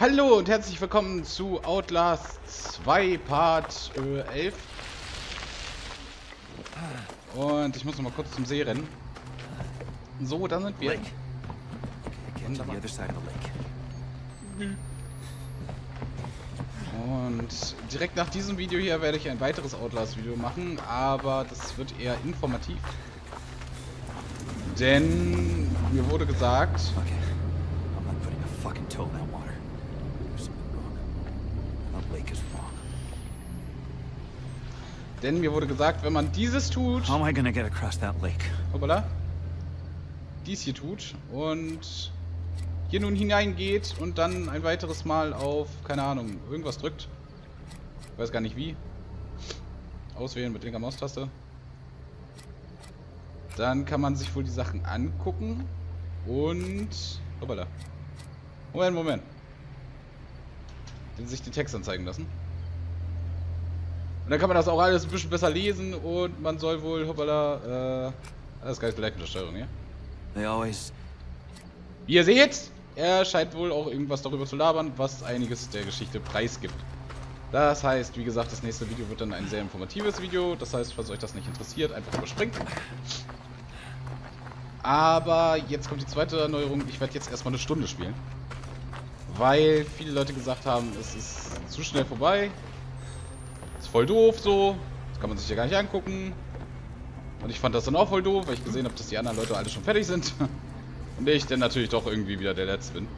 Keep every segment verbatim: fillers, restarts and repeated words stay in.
Hallo und herzlich willkommen zu Outlast zwei Part äh, elf. Und ich muss noch mal kurz zum See rennen. So, da sind wir. Und direkt nach diesem Video hier werde ich ein weiteres Outlast-Video machen, aber das wird eher informativ. Denn mir wurde gesagt... Denn mir wurde gesagt, wenn man dieses tut... Hoppala. Dies hier tut und hier nun hineingeht und dann ein weiteres Mal auf, keine Ahnung, irgendwas drückt. Ich weiß gar nicht wie. Auswählen mit linker Maustaste. Dann kann man sich wohl die Sachen angucken und... Hoppala. Moment, Moment. Denn sich die Texte anzeigen lassen. Und dann kann man das auch alles ein bisschen besser lesen und man soll wohl, hoppala, äh, das ist gar nicht vielleicht mit der Steuerung, ja? Wie ihr seht, er scheint wohl auch irgendwas darüber zu labern, was einiges der Geschichte preisgibt. Das heißt, wie gesagt, das nächste Video wird dann ein sehr informatives Video. Das heißt, falls euch das nicht interessiert, einfach überspringt. Aber jetzt kommt die zweite Erneuerung. Ich werde jetzt erstmal eine Stunde spielen. Weil viele Leute gesagt haben, es ist zu schnell vorbei. Ist voll doof so, das kann man sich ja gar nicht angucken. Und ich fand das dann auch voll doof, weil ich gesehen habe, dass die anderen Leute alle schon fertig sind. Und ich dann natürlich doch irgendwie wieder der Letzte bin.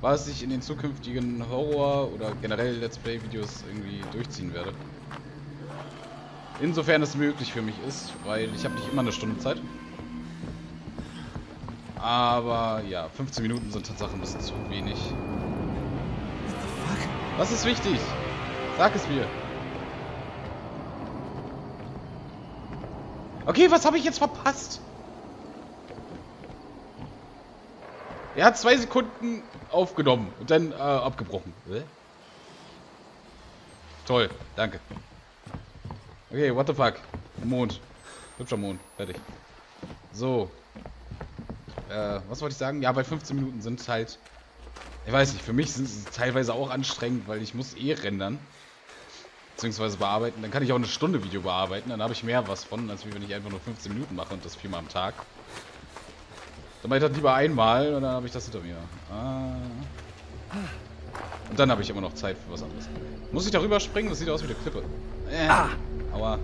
Was ich in den zukünftigen Horror- oder generell Let's Play-Videos irgendwie durchziehen werde. Insofern es möglich für mich ist, weil ich habe nicht immer eine Stunde Zeit. Aber ja, fünfzehn Minuten sind tatsächlich ein bisschen zu wenig. Was ist wichtig? Sag es mir. Okay, was habe ich jetzt verpasst? Er hat zwei Sekunden aufgenommen und dann äh, abgebrochen. Hä? Toll, danke. Okay, what the fuck? Mond. Hübscher Mond. Fertig. So. Äh, was wollte ich sagen? Ja, bei fünfzehn Minuten sind halt... Ich weiß nicht, für mich sind es teilweise auch anstrengend, weil ich muss eh rendern. Beziehungsweise bearbeiten. Dann kann ich auch eine Stunde Video bearbeiten. Dann habe ich mehr was von, als wenn ich einfach nur fünfzehn Minuten mache und das viermal am Tag. Dann mache ich das lieber einmal und dann habe ich das hinter mir. Ah. Und dann habe ich immer noch Zeit für was anderes. Muss ich darüber springen? Das sieht aus wie eine Klippe. Äh. Ah. Aua.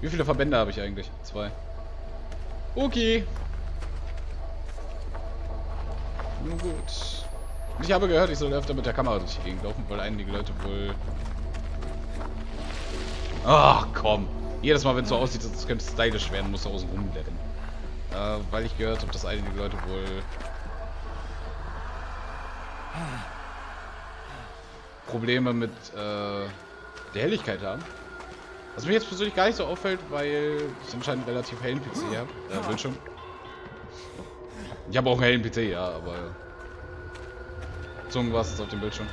Wie viele Verbände habe ich eigentlich? Zwei. Okay. Nun gut. Und ich habe gehört, ich soll öfter mit der Kamera durch die Gegend laufen, weil einige Leute wohl... Ach komm. Jedes Mal, wenn es so aussieht, das könnte stylisch werden, muss da außen rumblenden. Äh, weil ich gehört habe, dass einige Leute wohl Probleme mit äh, der Helligkeit haben. Was mir jetzt persönlich gar nicht so auffällt, weil ich anscheinend einen relativ hellen P C habe. Äh, Bildschirm. Ich habe auch einen hellen P C, ja, aber zum was ist auf dem Bildschirm.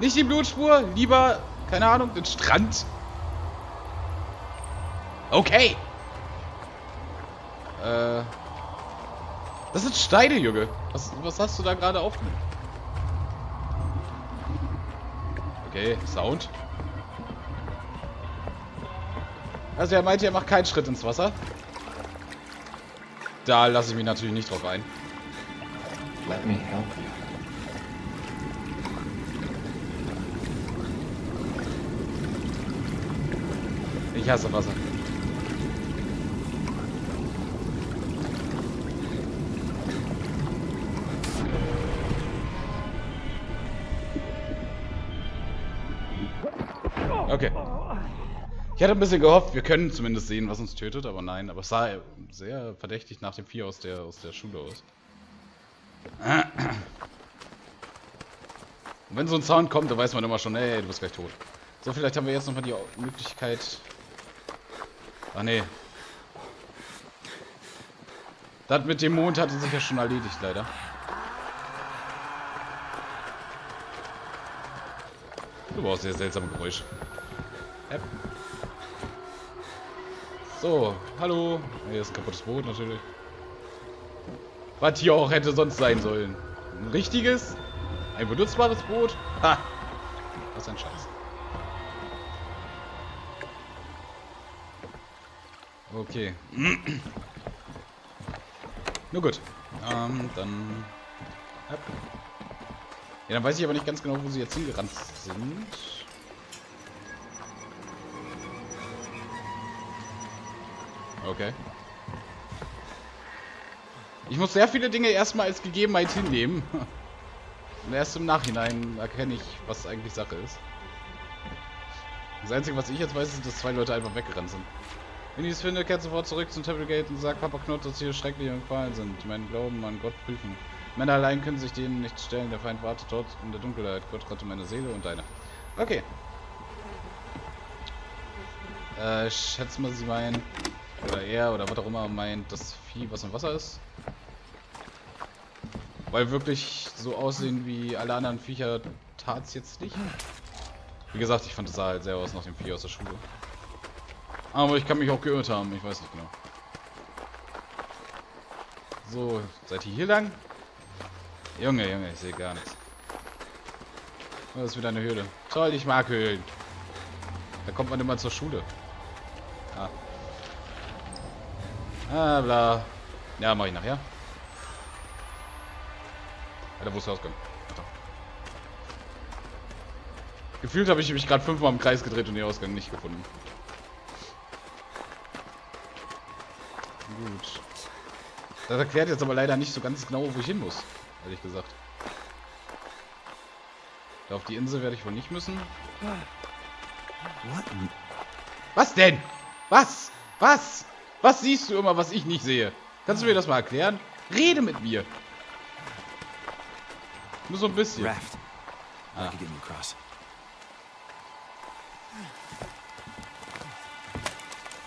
Nicht die Blutspur, lieber, keine Ahnung, den Strand. Okay. Äh. Das sind Steine, Junge. Was, was hast du da gerade aufgenommen? Okay, Sound. Also er meinte, er macht keinen Schritt ins Wasser. Da lasse ich mich natürlich nicht drauf ein. Let me help you. Ich hasse Wasser. Okay. Ich hatte ein bisschen gehofft, wir können zumindest sehen, was uns tötet, aber nein. Aber es sah sehr verdächtig nach dem Vieh aus der, aus der Schule aus. Und wenn so ein Sound kommt, dann weiß man immer schon, ey, du bist gleich tot. So, vielleicht haben wir jetzt nochmal die Möglichkeit... Ach nee. Das mit dem Mond hatte sich ja schon erledigt, leider. Du brauchst sehr seltsame Geräusche. App. So, hallo. Hier ist kaputtes Boot natürlich. Was hier auch hätte sonst sein sollen. Ein richtiges, ein benutzbares Boot. Ha! Was ein Scheiß. Okay. Nur gut. Ähm, dann... Ab. Ja, dann weiß ich aber nicht ganz genau, wo sie jetzt hingerannt sind. Okay. Ich muss sehr viele Dinge erstmal als Gegebenheit hinnehmen. Und erst im Nachhinein erkenne ich, was eigentlich Sache ist. Das Einzige, was ich jetzt weiß, ist, dass zwei Leute einfach weggerannt sind. Wenn ich es finde, kehrt sofort zurück zum Temple Gate und sagt Papa Knott, dass hier schreckliche Qualen sind. Ich meinen Glauben an Gott prüfen. Männer allein können sich denen nicht stellen. Der Feind wartet dort in der Dunkelheit. Gott rette meine Seele und deine. Okay. Äh, ich schätze mal, sie meinen, oder er, oder was auch immer, meint das Vieh, was im Wasser ist. Weil wirklich so aussehen wie alle anderen Viecher tat's jetzt nicht. Wie gesagt, ich fand es sah halt sehr aus nach dem Vieh aus der Schule. Aber ich kann mich auch geirrt haben, ich weiß nicht genau. So, seid ihr hier lang? Junge, Junge, ich sehe gar nichts. Das ist wieder eine Höhle. Toll, ich mag Höhlen. Da kommt man immer zur Schule. Ah. Ah, bla. Ja, mach ich nachher. Alter, wo ist der Ausgang? Gefühlt habe ich mich gerade fünfmal im Kreis gedreht und den Ausgang nicht gefunden. Gut. Das erklärt jetzt aber leider nicht so ganz genau, wo ich hin muss. Ehrlich gesagt. Da auf die Insel werde ich wohl nicht müssen. Was denn? Was? Was? Was siehst du immer, was ich nicht sehe? Kannst du mir das mal erklären? Rede mit mir. Nur so ein bisschen. Ah.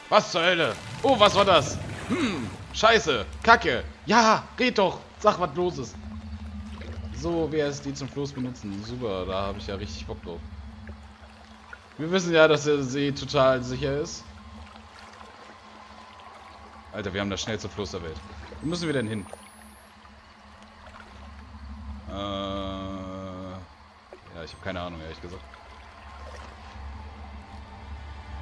Was zur Hölle? Oh, was war das? Hm, scheiße. Kacke. Ja, red doch. Sag, was los ist. So, wer ist die zum Floß benutzen? Super, da habe ich ja richtig Bock drauf. Wir wissen ja, dass der See total sicher ist. Alter, wir haben das schnellste Floß der Welt. Wo müssen wir denn hin? Äh, ja, ich habe keine Ahnung, ehrlich gesagt.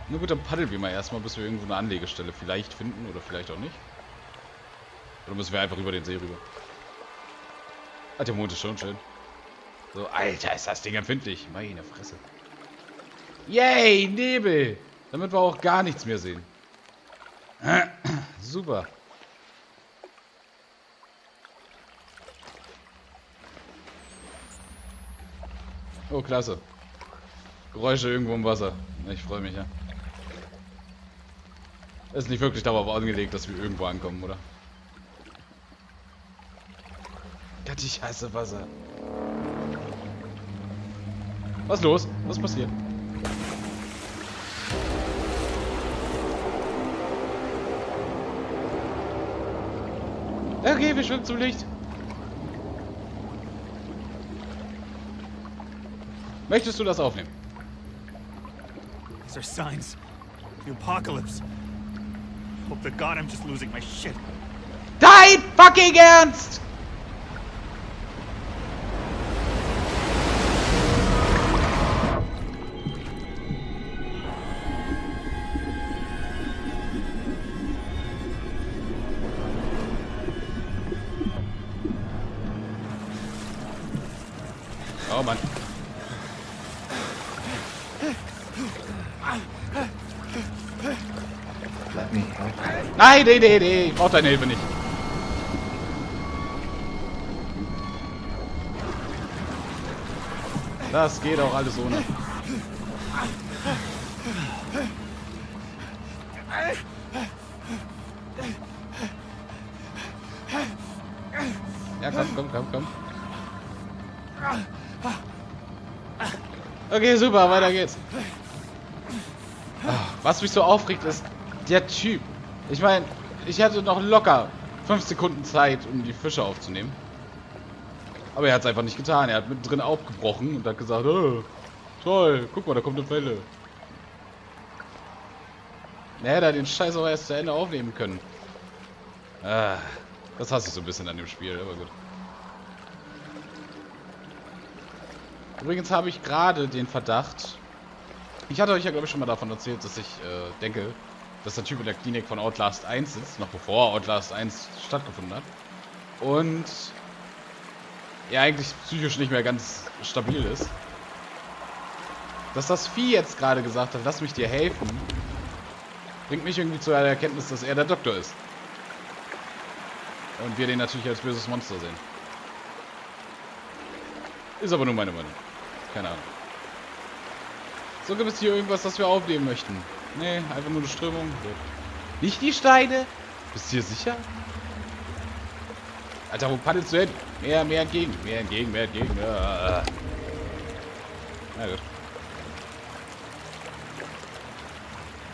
Na gut, dann paddeln wir mal erstmal, bis wir irgendwo eine Anlegestelle vielleicht finden oder vielleicht auch nicht. Oder müssen wir einfach über den See rüber? Ah, der Mond ist schon schön. So, Alter, ist das Ding empfindlich. Meine Fresse. Yay, Nebel! Damit wir auch gar nichts mehr sehen. Super. Oh, klasse. Geräusche irgendwo im Wasser. Ich freue mich, ja. Ist nicht wirklich darauf angelegt, dass wir irgendwo ankommen, oder? Gott, ich hasse Wasser. Was ist los? Was ist passiert? Okay, wir schwimmen zum Licht. Möchtest du das aufnehmen? These are signs. The apocalypse. Hope to God I'm just losing my shit. Dein fucking Ernst! Oh Mann. Nein, nee, nee, nee, ich brauche deine Hilfe nicht. Das geht auch alles ohne. Ja, komm, komm, komm, komm. Okay, super, weiter geht's. Was mich so aufregt, ist der Typ. Ich meine, ich hatte noch locker fünf Sekunden Zeit, um die Fische aufzunehmen. Aber er hat es einfach nicht getan. Er hat mittendrin aufgebrochen und hat gesagt, oh, toll, guck mal, da kommt eine Welle. Na, hätte er den Scheiß auch erst zu Ende aufnehmen können. Ah, das hasse ich so ein bisschen an dem Spiel, aber gut. Übrigens habe ich gerade den Verdacht. Ich hatte euch ja, glaube ich, schon mal davon erzählt, dass ich äh, denke, dass der Typ in der Klinik von Outlast eins sitzt, noch bevor Outlast eins stattgefunden hat. Und ja, eigentlich psychisch nicht mehr ganz stabil ist. Dass das Vieh jetzt gerade gesagt hat, lass mich dir helfen, bringt mich irgendwie zu der Erkenntnis, dass er der Doktor ist. Und wir den natürlich als böses Monster sehen. Ist aber nur meine Meinung. Keine Ahnung. So, gibt es hier irgendwas, das wir aufnehmen möchten? Nee, einfach nur eine Strömung. So. Nicht die Steine? Bist du hier sicher? Alter, wo paddelst du hin? Mehr, mehr entgegen. Mehr entgegen, mehr entgegen. Ja. Na gut.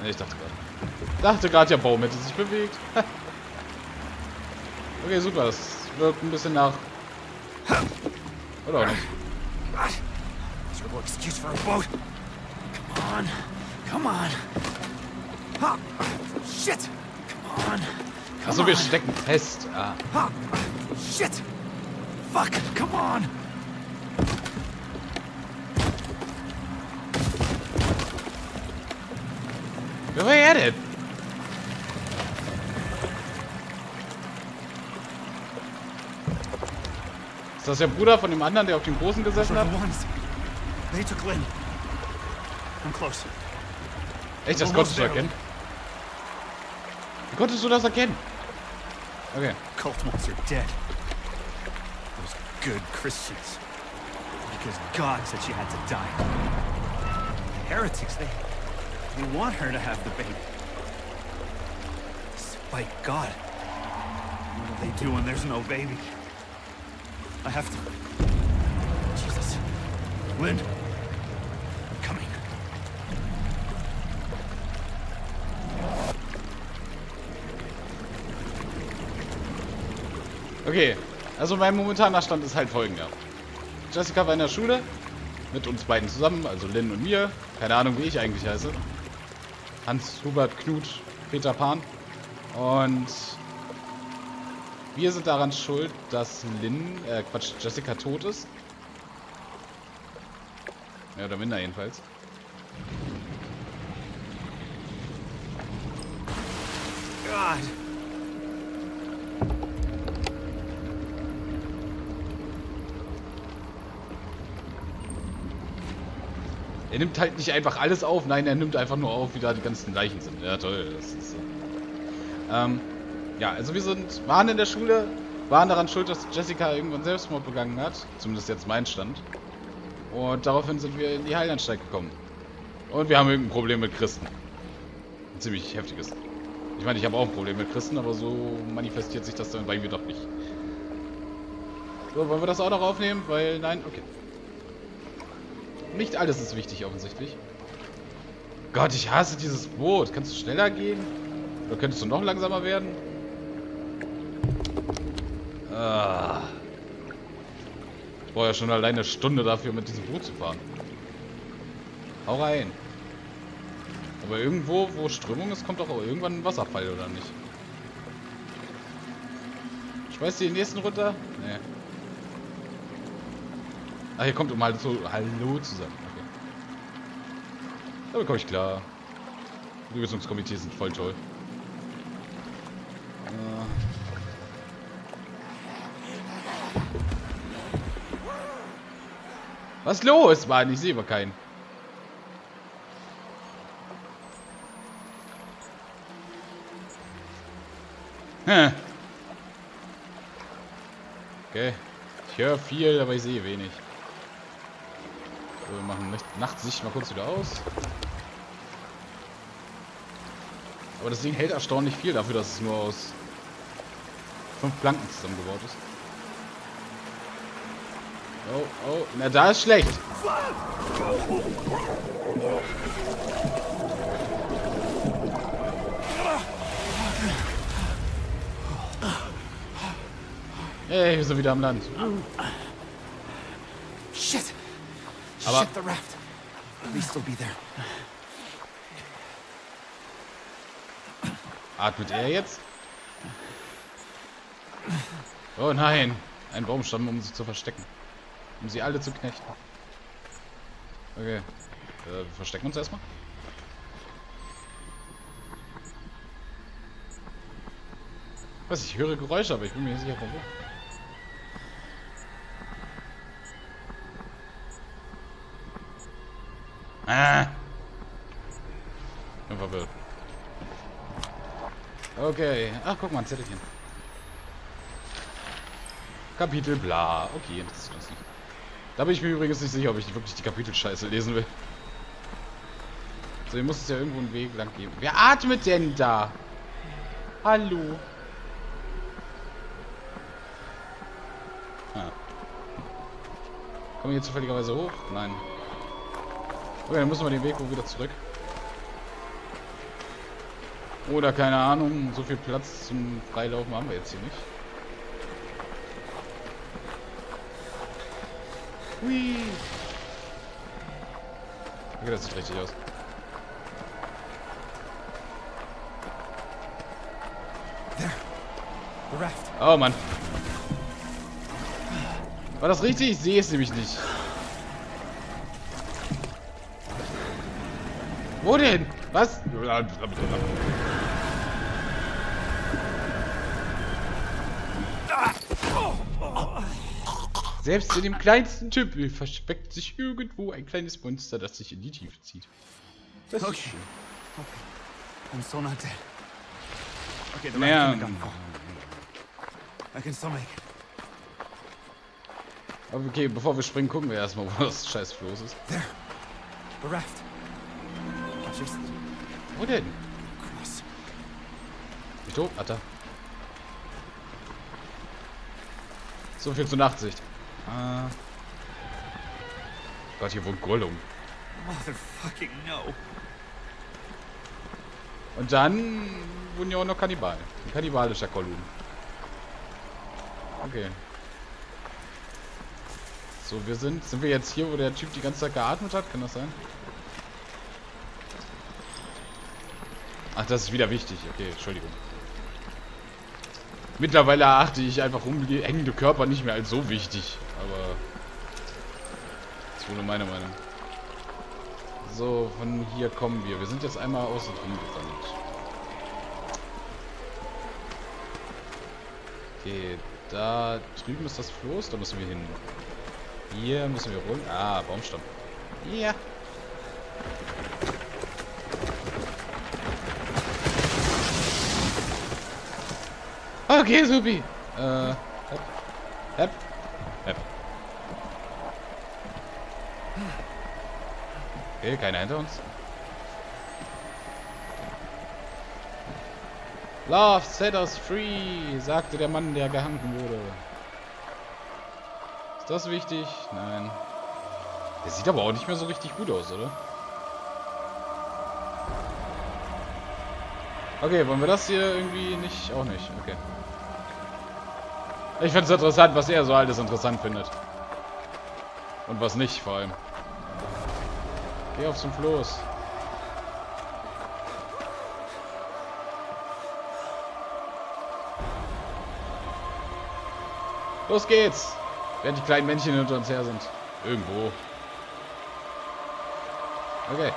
Nee, ich dachte gerade. Dachte gerade, der Baum hätte sich bewegt. Okay, super. Das wirkt ein bisschen nach... Oder auch nicht. Also wir stecken fest. Ah. Shit. Fuck. Come on. Where are you at it? Ist das der Bruder von dem anderen, der auf dem Großen gesessen hat? Echt, das konntest du erkennen? Wie konntest du das erkennen? Okay. I have to. Jesus. Lynn. I'm coming. Okay, also mein momentaner Stand ist halt folgender. Jessica war in der Schule, mit uns beiden zusammen, also Lynn und mir. Keine Ahnung, wie ich eigentlich heiße. Hans, Hubert, Knut, Peter Pan. Und... wir sind daran schuld, dass Lynn, äh, Quatsch, Jessica tot ist. Ja, oder minder jedenfalls. God. Er nimmt halt nicht einfach alles auf, nein, er nimmt einfach nur auf, wie da die ganzen Leichen sind. Ja, toll, das ist so. Ähm... Ja, also wir sind, waren in der Schule, waren daran schuld, dass Jessica irgendwann Selbstmord begangen hat. Zumindest jetzt mein Stand. Und daraufhin sind wir in die Heilanstalt gekommen. Und wir haben irgendein Problem mit Christen. Ein ziemlich heftiges. Ich meine, ich habe auch ein Problem mit Christen, aber so manifestiert sich das dann bei mir doch nicht. So, wollen wir das auch noch aufnehmen? Weil, nein, okay. Nicht alles ist wichtig, offensichtlich. Gott, ich hasse dieses Boot. Kannst du schneller gehen? Oder könntest du noch langsamer werden? Ah. Ich brauche ja schon alleine eine Stunde dafür, mit diesem Boot zu fahren. Hau rein. Aber irgendwo, wo Strömung ist, kommt doch auch irgendwann ein Wasserfall, oder nicht? Schmeißt du den nächsten runter? Nee. Ah, hier kommt um halt so Hallo zusammen. Okay. Damit komme ich klar. Die Lösungskomitees sind voll toll. Was los, Mann? Ich sehe aber keinen. Hm. Okay. Ich höre viel, aber ich sehe wenig. So, wir machen Nachtsicht mal kurz wieder aus. Aber das Ding hält erstaunlich viel dafür, dass es nur aus fünf Planken zusammengebaut ist. Oh, oh, na da ist schlecht. Hey, wir sind wieder am Land. Shit. Aber Shit, the raft. At least it'll be there. Atmet er jetzt? Oh nein. Ein Baumstamm, um sie zu verstecken. Um sie alle zu knechten. Okay. Äh, wir verstecken uns erstmal. Was? Ich höre Geräusche, aber ich bin mir nicht sicher, warum. Ah! Ich bin verwirrt. Okay. Ach, guck mal, ein Zettelchen. Kapitel bla. Okay, das ist ganz nicht. Da bin ich mir übrigens nicht sicher, ob ich wirklich die Kapitelscheiße lesen will. So, hier muss es ja irgendwo einen Weg lang geben. Wer atmet denn da? Hallo. Ah. Kommen wir hier zufälligerweise hoch? Nein. Okay, dann müssen wir den Weg wohl wieder zurück. Oder keine Ahnung, so viel Platz zum Freilaufen haben wir jetzt hier nicht. Hui. Okay, das sieht richtig aus. Oh Mann. War das richtig? Ich sehe es nämlich nicht. Wo denn? Was? Selbst in dem kleinsten Tümpel versteckt sich irgendwo ein kleines Monster, das sich in die Tiefe zieht. Das okay. Ist schön. Okay. I'm so not dead. Okay, the naja. Right I can still make it. Okay, bevor wir springen, gucken wir erstmal, wo das scheiß Floß ist. There. The raft. Wo denn? Nicht tot? Alter. So viel zur Nachtsicht. Ah. Gott, hier wohnt Gollum. Motherfucking no. Und dann wurden ja auch noch Kannibalen. Ein kannibalischer Gollum. Okay. So, wir sind. Sind wir jetzt hier, wo der Typ die ganze Zeit geatmet hat? Kann das sein? Ach, das ist wieder wichtig. Okay, Entschuldigung. Mittlerweile erachte ich einfach umhängende Körper nicht mehr als so wichtig. Aber... das ist wohl nur meine Meinung. So, von hier kommen wir. Wir sind jetzt einmal außen drum gerannt. Okay, da drüben ist das Floß. Da müssen wir hin. Hier müssen wir runter. Ah, Baumstamm. Ja. Okay, supi. Äh, hep. Hep. Hep. Okay, keiner hinter uns. Love, set us free, sagte der Mann, der gehangen wurde. Ist das wichtig? Nein. Der sieht aber auch nicht mehr so richtig gut aus, oder? Okay, wollen wir das hier irgendwie nicht? Auch nicht, okay. Ich finde es interessant, was er so alles interessant findet. Und was nicht, vor allem. Geh auf zum Floß. Los geht's! Während die kleinen Männchen hinter uns her sind. Irgendwo. Okay.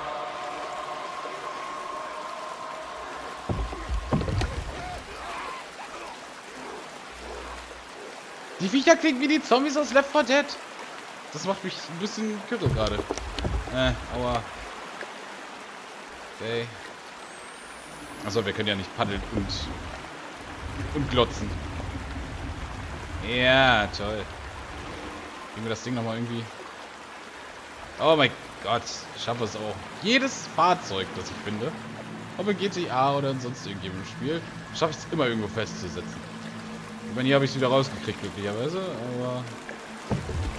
Die Viecher klingen wie die Zombies aus Left four Dead. Das macht mich ein bisschen kirre gerade. Äh, aua. Okay. Achso, wir können ja nicht paddeln und... und glotzen. Ja, toll. Kriegen wir das Ding nochmal irgendwie... Oh mein Gott, ich schaffe es auch. Jedes Fahrzeug, das ich finde, ob in G T A oder in sonst irgendeinem Spiel, schaffe ich es immer irgendwo festzusetzen. Ich meine, hier habe ich es wieder rausgekriegt, glücklicherweise, aber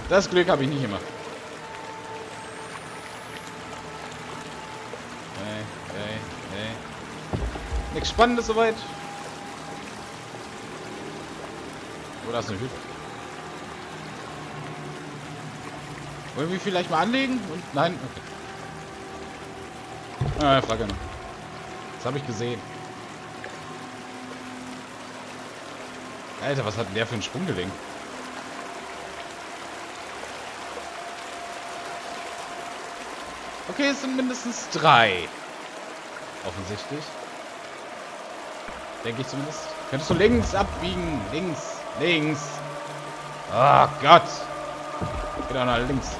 das Glück habe ich nicht immer. Hey, hey, hey. Nichts Spannendes soweit. Oh, da ist eine Hütte. Wollen wir vielleicht mal anlegen? Und nein? Okay. Ah, Frage noch. Das habe ich gesehen. Alter, was hat denn der für ein Sprunggelenk? Okay, es sind mindestens drei. Offensichtlich. Denke ich zumindest. Könntest du links abbiegen? Links, links. Oh Gott. Geht auch nach links.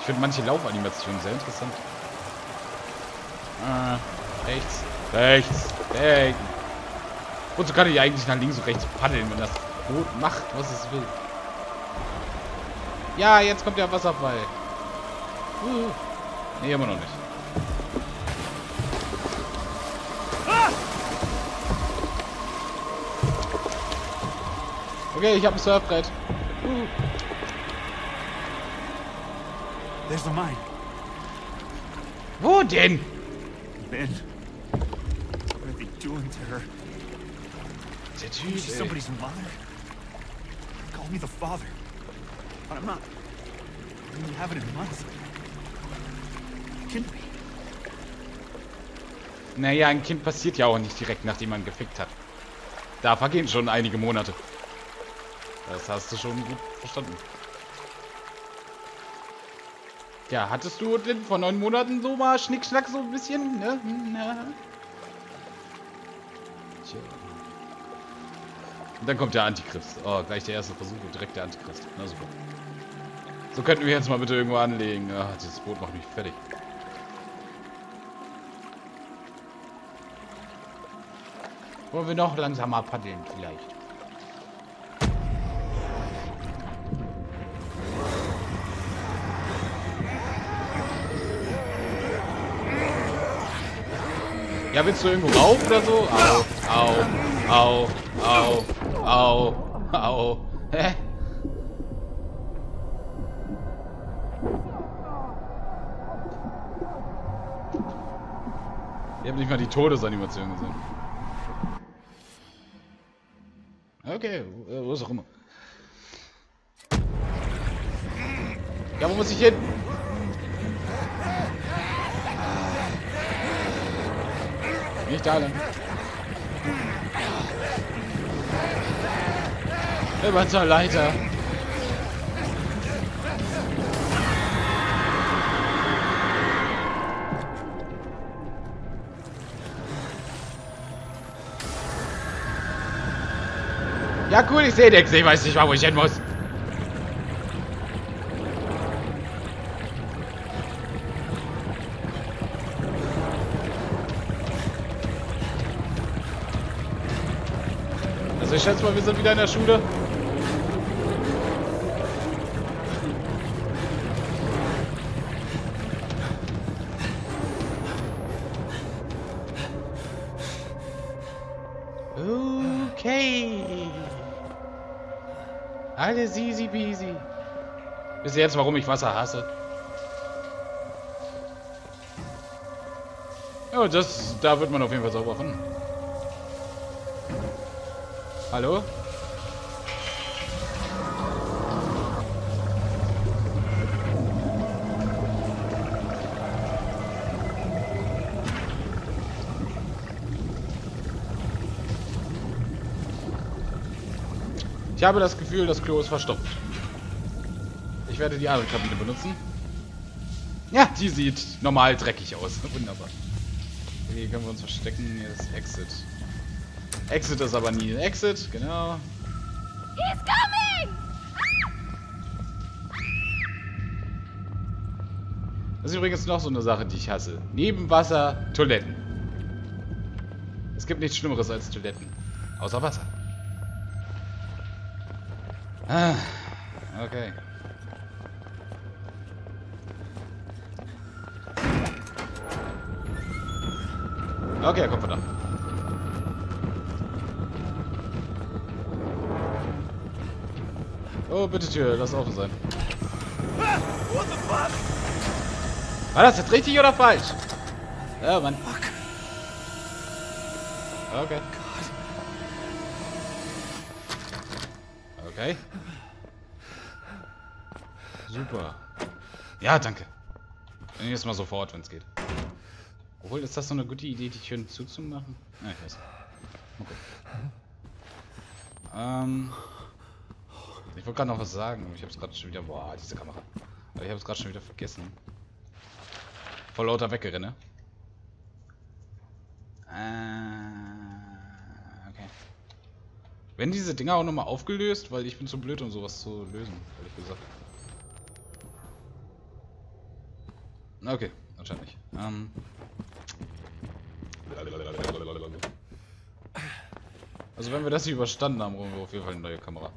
Ich finde manche Laufanimationen sehr interessant. Äh, rechts, rechts, rechts. Wozu kann ich eigentlich nach links und rechts paddeln, wenn das Boot macht, was es will? Ja, jetzt kommt der Wasserfall. Uh, nee, immer noch nicht. Okay, ich habe ein Surfbrett. Uh. Da ist noch mein. Wo denn? Ben. What are they doing to her? Der Typ. She's somebody's mother. Call me the father. But I'm not. I mean, you haven't in months. Kind. Naja, ein Kind passiert ja auch nicht direkt, nachdem man gefickt hat. Da vergehen schon einige Monate. Das hast du schon gut verstanden. Ja, hattest du, Lynn, vor neun Monaten so mal Schnickschnack so ein bisschen, ne? Na. Tja. Und dann kommt der Antichrist. Oh, gleich der erste Versuch und direkt der Antichrist. Na super. So könnten wir jetzt mal bitte irgendwo anlegen. Ah, dieses Boot macht mich fertig. Wollen wir noch langsamer paddeln vielleicht? Ja, willst du irgendwo rauf oder so? Au, au, au, au, au, au. Hä? Ich hab nicht mal die Todesanimation gesehen. Okay, was auch immer. Ja, wo muss ich hin? Nicht alle. Immer zur Leiter. Ja cool, ich sehe den. Ich weiß nicht mal, wo ich hin muss. Ich schätze mal, wir sind wieder in der Schule. Okay. Alles easy peasy. Wisst ihr jetzt, warum ich Wasser hasse? Ja, das, da wird man auf jeden Fall sauber von. Hallo? Ich habe das Gefühl, das Klo ist verstopft. Ich werde die andere Kabine benutzen. Ja, die sieht normal dreckig aus. Wunderbar. Hier können wir uns verstecken. Hier ist Exit. Exit ist aber nie. Exit, genau. He's coming! Das ist übrigens noch so eine Sache, die ich hasse. Neben Wasser, Toiletten. Es gibt nichts Schlimmeres als Toiletten. Außer Wasser. Ah, okay. Okay, komm von da. Oh, bitte Tür, lass offen sein. War das jetzt richtig oder falsch? Ja, Mann. Okay. Okay. Super. Ja, danke. Dann jetzt mal sofort, wenn es geht. Obwohl, ist das so eine gute Idee, die Türen zuzumachen? Na, ich weiß. Okay. Ähm. Ich wollte gerade noch was sagen, aber ich habe es gerade schon wieder... Boah, diese Kamera. Aber ich habe es gerade schon wieder vergessen. Vor lauter Wegrenne. Äh, okay. Werden diese Dinger auch nochmal aufgelöst? Weil ich bin zu blöd, um sowas zu lösen, ehrlich gesagt. Okay, anscheinend nicht. Ähm. Also wenn wir das hier überstanden haben, brauchen wir auf jeden Fall eine neue Kamera.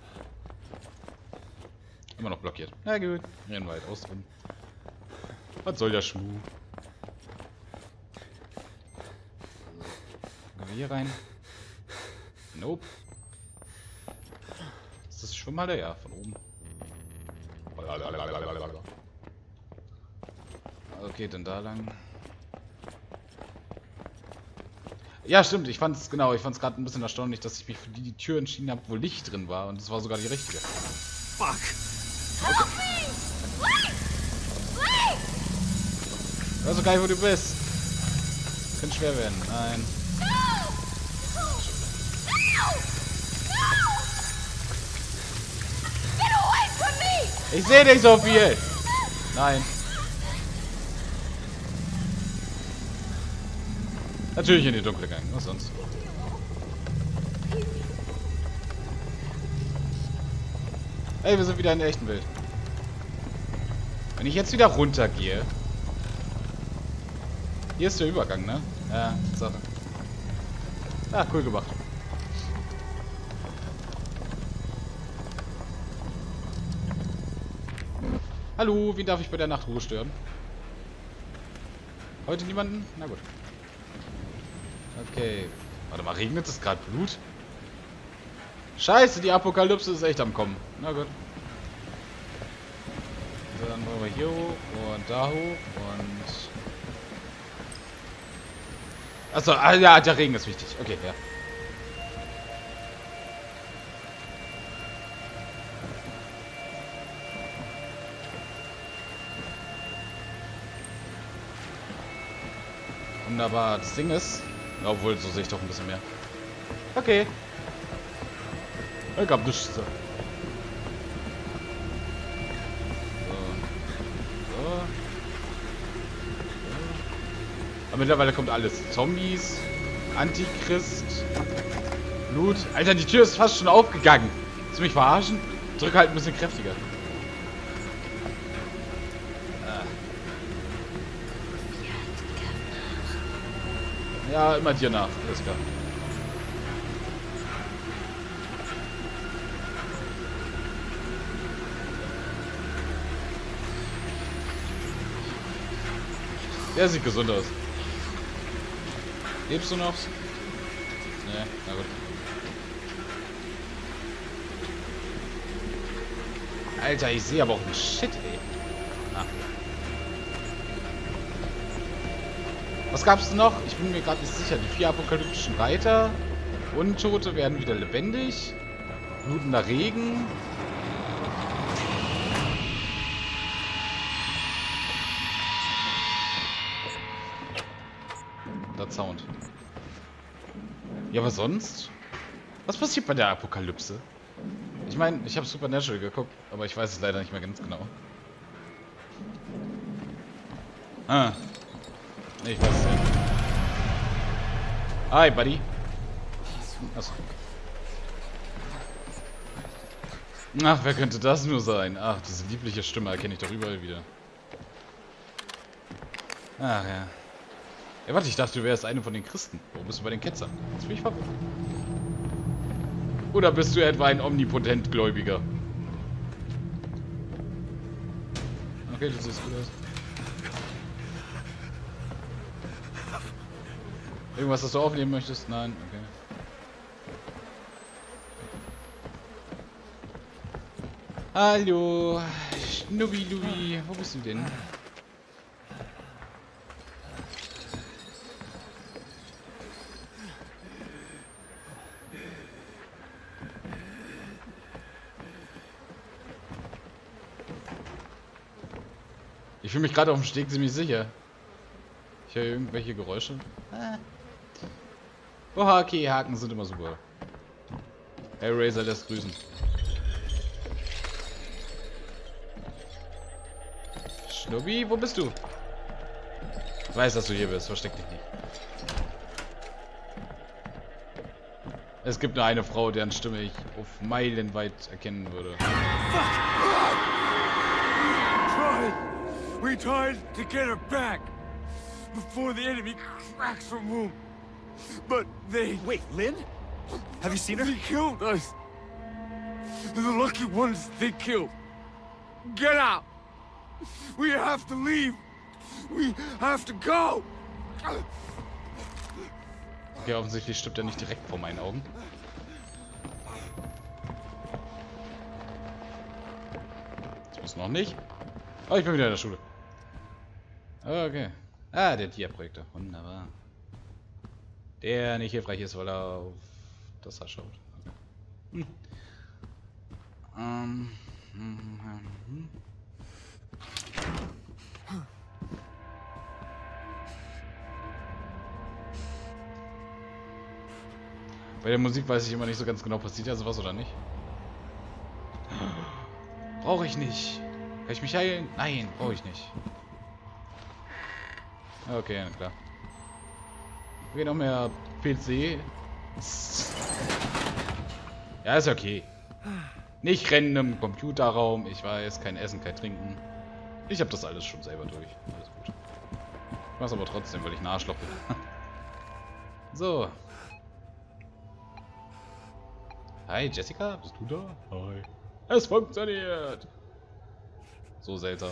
Immer noch blockiert. Na gut, rennen wir halt aus rum. Was soll der Schmuh? Gehen wir hier rein? Nope. Ist das schon mal der? Ja, von oben. Okay, dann da lang. Ja, stimmt. Ich fand es genau. Ich fand es gerade ein bisschen erstaunlich, dass ich mich für die, die Tür entschieden habe, wo Licht drin war. Und es war sogar die richtige. Fuck. Okay. Also geil, wo du bist. Kann schwer werden. Nein. Ich sehe dich so viel. Nein. Natürlich in die dunkle Gang. Was sonst? Ey, wir sind wieder in der echten Welt. Wenn ich jetzt wieder runtergehe. Hier ist der Übergang, ne? Ja, Sache. Ah, cool gemacht. Hallo, wie darf ich bei der Nachtruhe stören? Heute niemanden? Na gut. Okay. Warte mal, regnet es gerade Blut? Scheiße, die Apokalypse ist echt am Kommen. Na gut. So, dann wollen wir hier hoch und da hoch und... Achso, ah, ja, der Regen ist wichtig. Okay, ja. Wunderbar, das Ding ist... Obwohl, so sehe ich doch ein bisschen mehr. Okay. Ich hab nichts. So. So. So. Aber mittlerweile kommt alles. Zombies, Antichrist, Blut. Alter, die Tür ist fast schon aufgegangen. Willst du mich verarschen? Drück halt ein bisschen kräftiger. Ah. Ja, immer dir nach. Alles klar. Der sieht gesund aus. Lebst du noch? Nee, na gut. Alter, ich sehe aber auch einen Shit, ey. Ah. Was gab's denn noch? Ich bin mir gerade nicht sicher. Die vier apokalyptischen Reiter. Untote werden wieder lebendig. Blutender Regen. Der Sound. Ja, aber sonst? Was passiert bei der Apokalypse? Ich meine, ich habe Supernatural geguckt, aber ich weiß es leider nicht mehr ganz genau. Ah. Nee, ich weiß es nicht. Hi, Buddy. Achso. Ach, wer könnte das nur sein? Ach, diese liebliche Stimme erkenne ich doch überall wieder. Ach ja. Ey, warte, ich dachte, du wärst eine von den Christen. Wo bist du bei den Ketzern? Jetzt bin ich verwirrt. Oder bist du etwa ein omnipotent Gläubiger? Okay, du siehst gut aus. Irgendwas, das du aufnehmen möchtest? Nein, okay. Hallo, Schnubbi-Lubi, wo bist du denn? Ich fühle mich gerade auf dem Steg ziemlich sicher. Ich höre irgendwelche Geräusche. Ah. Oha, okay, Haken sind immer super. Hellraiser lässt grüßen. Schnubbi, wo bist du? Ich weiß, dass du hier bist. Versteck dich nicht. Es gibt nur eine Frau, deren Stimme ich auf Meilen weit erkennen würde. We tried to get her back before the enemy cracks her womb, but they... Wait, Lynn? Have you seen her? They killed us. They're the lucky ones they killed. Get out. We have to leave. We have to go. Okay, offensichtlich stirbt er nicht direkt vor meinen Augen. Das muss noch nicht. Oh, ich bin wieder in der Schule. Okay. Ah, der Dia-Projektor. Wunderbar. Der nicht hilfreich ist, weil er auf das da schaut. Okay. Hm. Ähm. Hm, hm, hm. Bei der Musik weiß ich immer nicht so ganz genau, passiert also was oder nicht. Brauche ich nicht. Kann ich mich heilen? Nein, brauche ich nicht. Okay, na klar. Okay, noch mehr P C. Ja, ist okay. Nicht rennen im Computerraum. Ich weiß, kein Essen, kein Trinken. Ich habe das alles schon selber durch. Alles gut. Ich mach's aber trotzdem, weil ich ein Arschloch bin. So. Hi, Jessica. Bist du da? Hi. Es funktioniert. So seltsam.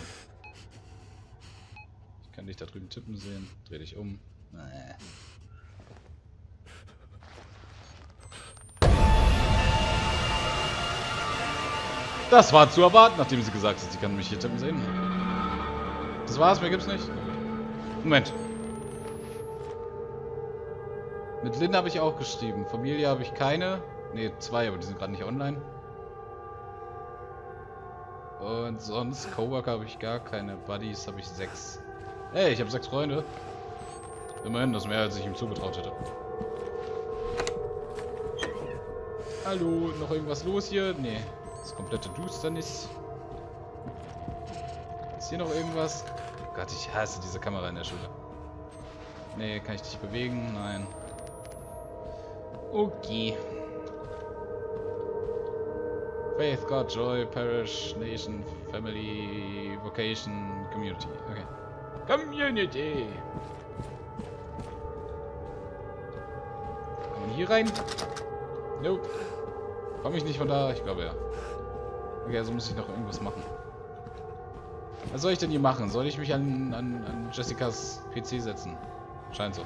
Ich kann dich da drüben tippen sehen. Dreh dich um. Das war zu erwarten, nachdem sie gesagt hat, sie kann mich hier tippen sehen. Das war's, mehr gibt's nicht. Moment. Mit Lynn habe ich auch geschrieben. Familie habe ich keine. Ne, zwei, aber die sind gerade nicht online. Und sonst, Coworker habe ich gar keine. Buddies habe ich sechs. Hey, ich habe sechs Freunde. Immerhin, das ist mehr, als ich ihm zugetraut hätte. Hallo, noch irgendwas los hier? Nee, das komplette Dusternis. Ist hier noch irgendwas? Oh Gott, ich hasse diese Kamera in der Schule. Nee, kann ich dich bewegen? Nein. Okay. Faith, God, Joy, Parish, Nation, Family, Vocation, Community. Okay. Community! Kann man hier rein? Nope. Komme ich nicht von da? Ich glaube ja. Okay, also muss ich noch irgendwas machen. Was soll ich denn hier machen? Soll ich mich an, an, an Jessicas P C setzen? Scheint so.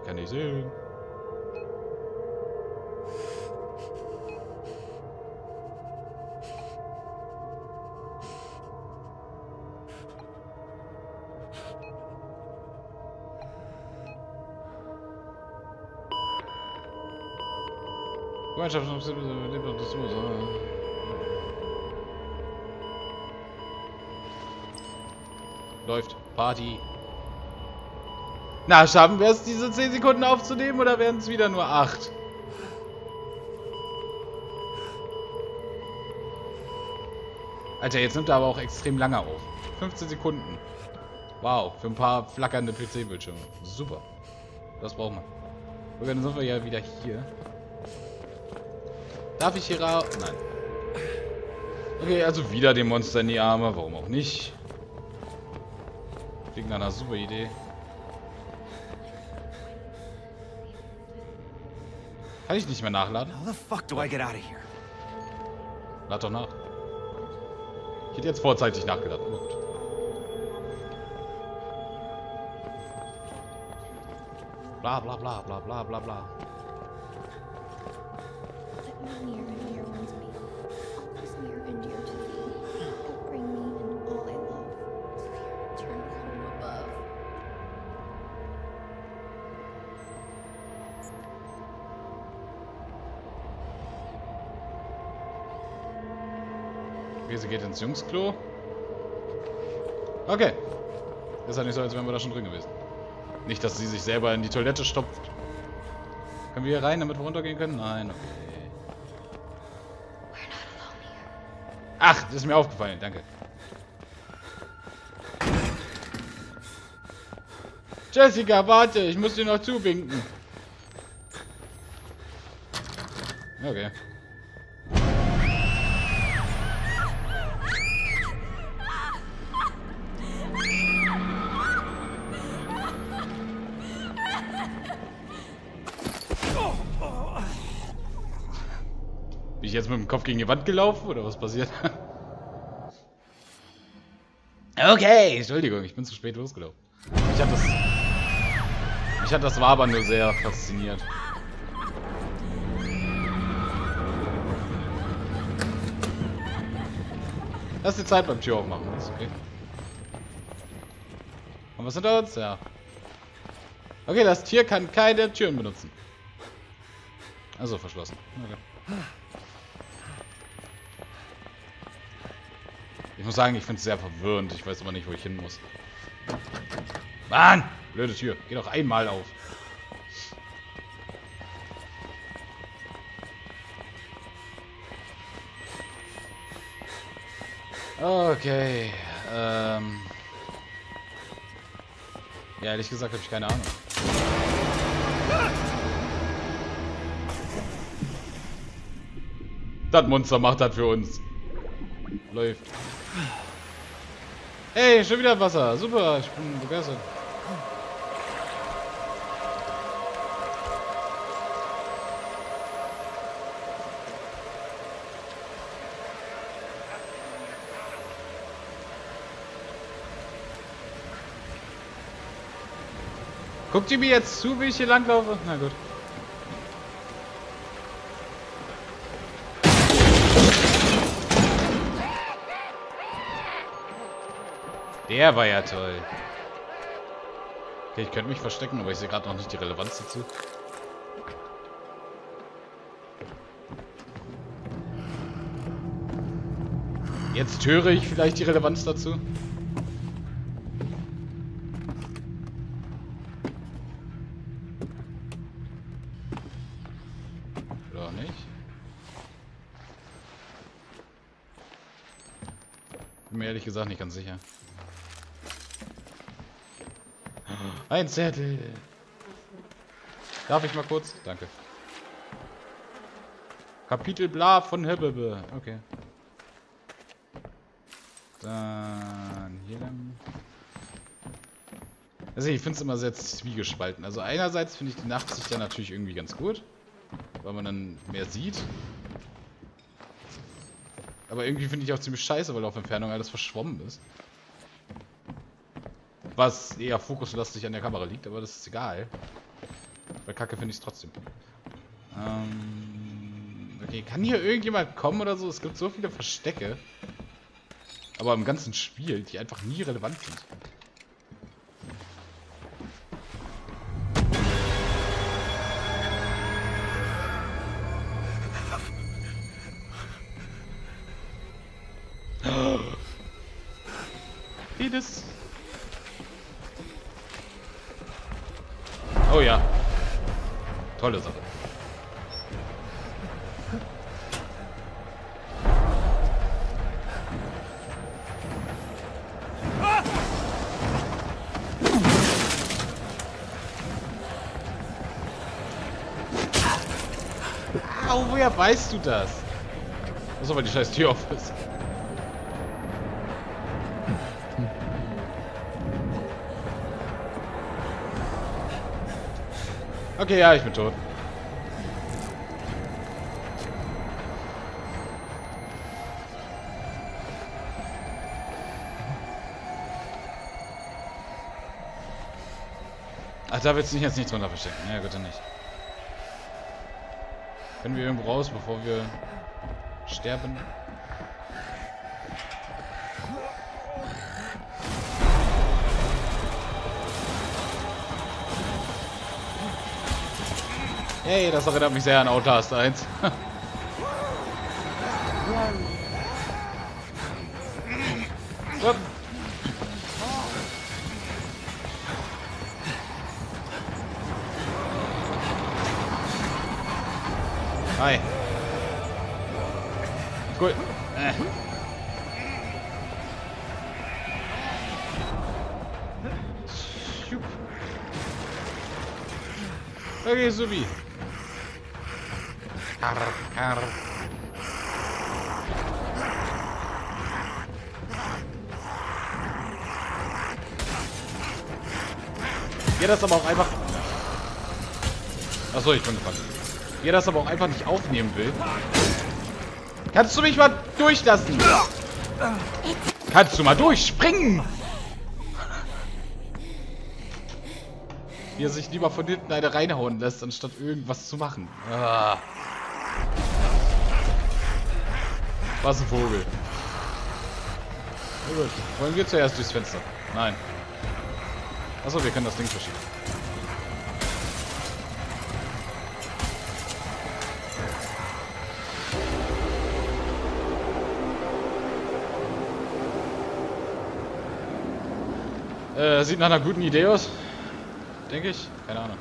Ich kann nicht sehen. Läuft. Party. Na, schaffen wir es, diese zehn Sekunden aufzunehmen, oder werden es wieder nur acht? Alter, jetzt nimmt er aber auch extrem lange auf. fünfzehn Sekunden. Wow, für ein paar flackernde P C-Bildschirme. Super. Das brauchen wir. Okay, dann sind wir ja wieder hier. Darf ich hier raus? Nein. Okay, also wieder dem Monster in die Arme. Warum auch nicht? Wegen einer super Idee. Kann ich nicht mehr nachladen? Lad doch nach. Ich hätte jetzt vorzeitig nachgeladen. Oh Gott. Bla bla bla bla bla bla bla. Okay, sie geht ins Jungsklo. Okay. Ist halt nicht so, als wären wir da schon drin gewesen. Nicht, dass sie sich selber in die Toilette stopft. Können wir hier rein, damit wir runtergehen können? Nein, okay. Ach, das ist mir aufgefallen, danke. Jessica, warte, ich muss dir noch zuwinken. Okay. Bin ich jetzt mit dem Kopf gegen die Wand gelaufen oder was passiert? Okay, Entschuldigung, ich bin zu spät losgelaufen. Ich hab das... Mich hat das Wabern nur sehr fasziniert. Lass die Zeit beim Tür aufmachen, ist okay. Haben wir es hinter uns? Ja. Okay, das Tier kann keine Türen benutzen. Also verschlossen. Okay. Ich muss sagen, ich finde es sehr verwirrend. Ich weiß aber nicht, wo ich hin muss. Mann! Blöde Tür. Geh doch einmal auf. Okay. Ähm. Ja, ehrlich gesagt habe ich keine Ahnung. Das Monster macht das für uns. Läuft. Hey, schon wieder Wasser. Super, ich bin begeistert. Guckt ihr mir jetzt zu, wie ich hier langlaufe? Na gut. Der war ja toll. Okay, ich könnte mich verstecken, aber ich sehe gerade noch nicht die Relevanz dazu. Jetzt höre ich vielleicht die Relevanz dazu. Ehrlich gesagt nicht ganz sicher. Ein Zettel. Darf ich mal kurz? Danke. Kapitel bla von Hebebe. Okay. Dann hier lang. Also ich finde es immer sehr zwiegespalten. Also einerseits finde ich die Nachtsicht ja natürlich irgendwie ganz gut, weil man dann mehr sieht. Aber irgendwie finde ich auch ziemlich scheiße, weil auf Entfernung alles verschwommen ist. Was eher fokuslastig an der Kamera liegt, aber das ist egal. Weil Kacke finde ich es trotzdem. Ähm, okay, kann hier irgendjemand kommen oder so? Es gibt so viele Verstecke. Aber im ganzen Spiel, die einfach nie relevant sind. Oh ja. Tolle Sache. Au, woher weißt du das? Muss aber die scheiß Tür auf ist. Okay, ja, ich bin tot. Ach, da willst du jetzt nichts drunter verstecken. Ja, bitte nicht. Können wir irgendwo raus, bevor wir sterben? Hey, das erinnert mich sehr an Outlast eins. Hi. Gut. Äh. Okay, Subi. Karr, karr. Geh das aber auch einfach... Achso, ich bin dran. Wer das aber auch einfach nicht aufnehmen will. Kannst du mich mal durchlassen? Kannst du mal durchspringen? Wie er sich lieber von hinten eine reinhauen lässt, anstatt irgendwas zu machen. Ah. Was ein Vogel. Na gut. Wollen wir zuerst durchs Fenster? Nein. Achso, wir können das Ding verschieben. Äh, sieht nach einer guten Idee aus. Denke ich. Keine Ahnung.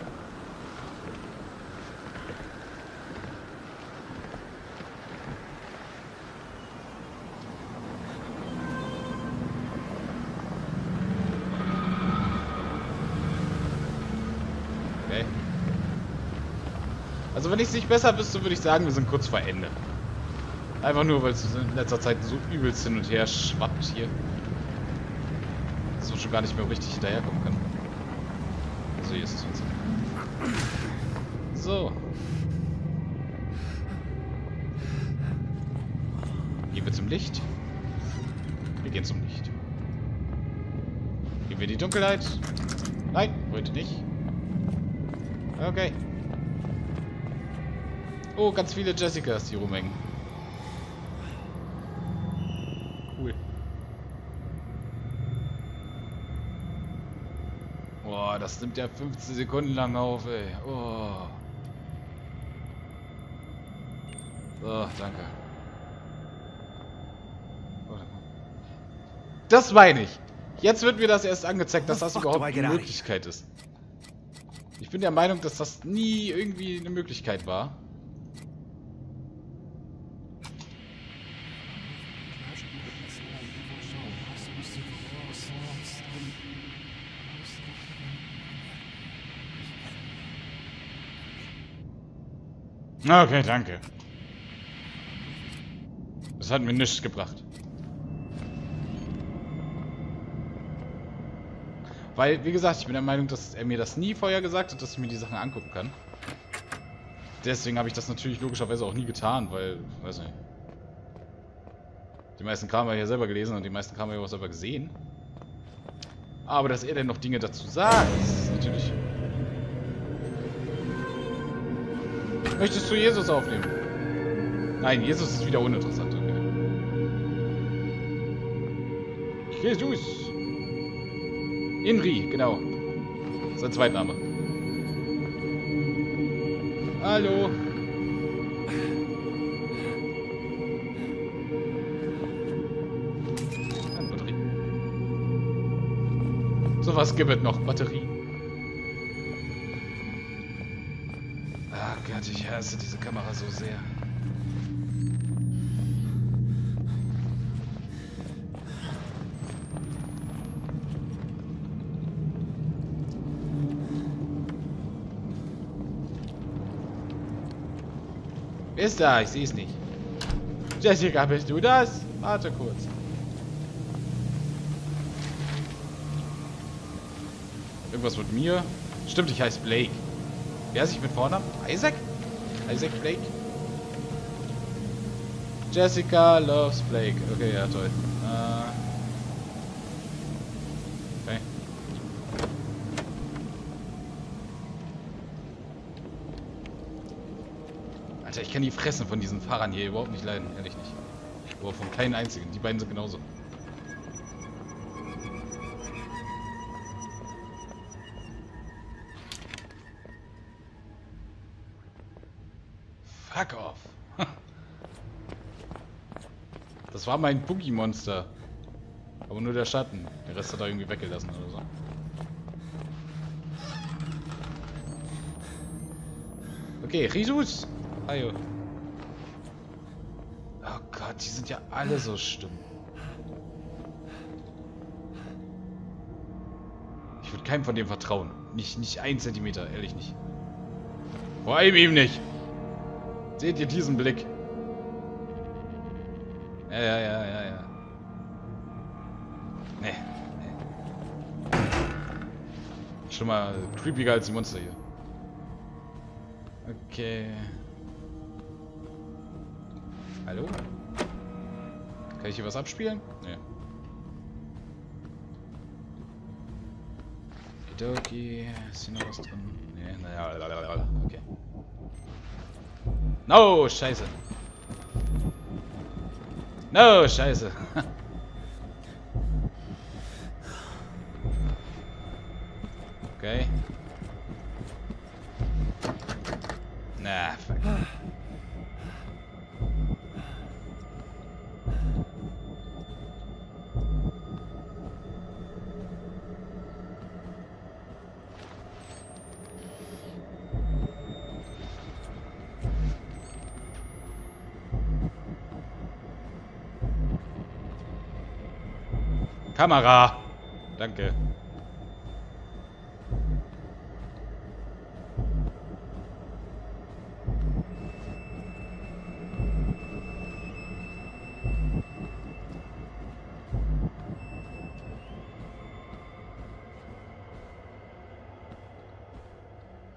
Okay. Also wenn ich es nicht besser wüsste, würde ich sagen, wir sind kurz vor Ende. Einfach nur, weil es in letzter Zeit so übelst hin und her schwappt hier. Schon gar nicht mehr richtig hinterherkommen kann. Also hier ist es jetzt. So. Gehen wir zum Licht. Wir gehen zum Licht. Gehen wir in die Dunkelheit. Nein, heute nicht. Okay. Oh, ganz viele Jessicas, die rumhängen. Das nimmt ja fünfzehn Sekunden lang auf, ey. Oh. So, danke. Das meine ich. Jetzt wird mir das erst angezeigt, dass das überhaupt eine Möglichkeit ist. Ich bin der Meinung, dass das nie irgendwie eine Möglichkeit war. Okay, danke. Das hat mir nichts gebracht. Weil, wie gesagt, ich bin der Meinung, dass er mir das nie vorher gesagt hat, dass ich mir die Sachen angucken kann. Deswegen habe ich das natürlich logischerweise auch nie getan, weil, weiß nicht. Die meisten Kram habe ich ja selber gelesen und die meisten Kram habe ich auch selber gesehen. Aber dass er denn noch Dinge dazu sagt, ist natürlich... Möchtest du Jesus aufnehmen? Nein, Jesus ist wieder uninteressant. Okay. Jesus! Inri, genau. Sein Zweitname. Hallo! Batterie. So was gibt es noch. Batterie. Gott, ich hasse diese Kamera so sehr. Wer ist da? Ich sehe es nicht. Jessica, bist du das? Warte kurz. Irgendwas mit mir? Stimmt, ich heiße Blake. Wer ist ich mit Vornamen? Isaac? Isaac Blake? Jessica loves Blake. Okay, ja, toll. Äh. Okay. Alter, ich kann die Fressen von diesen Fahrern hier überhaupt nicht leiden. Ehrlich nicht. Überhaupt von keinen einzigen. Die beiden sind genauso. Fuck off. Das war mein Boogie-Monster. Aber nur der Schatten. Der Rest hat er irgendwie weggelassen oder so. Okay, Jesus. Hallo. Gott, die sind ja alle so stumm. Ich würde keinem von dem vertrauen. Nicht, nicht ein Zentimeter, ehrlich nicht. Vor allem ihm nicht. Seht ihr diesen Blick? Ja, ja, ja, ja, ja. Nee, nee. Schon mal creepiger als die Monster hier. Okay. Hallo? Kann ich hier was abspielen? Nee. Okidoki. Ist hier noch was drin? Nee, naja, lalalala. Okay. No, scheiße. No, scheiße. Okay. Na, fuck. Kamera! Danke.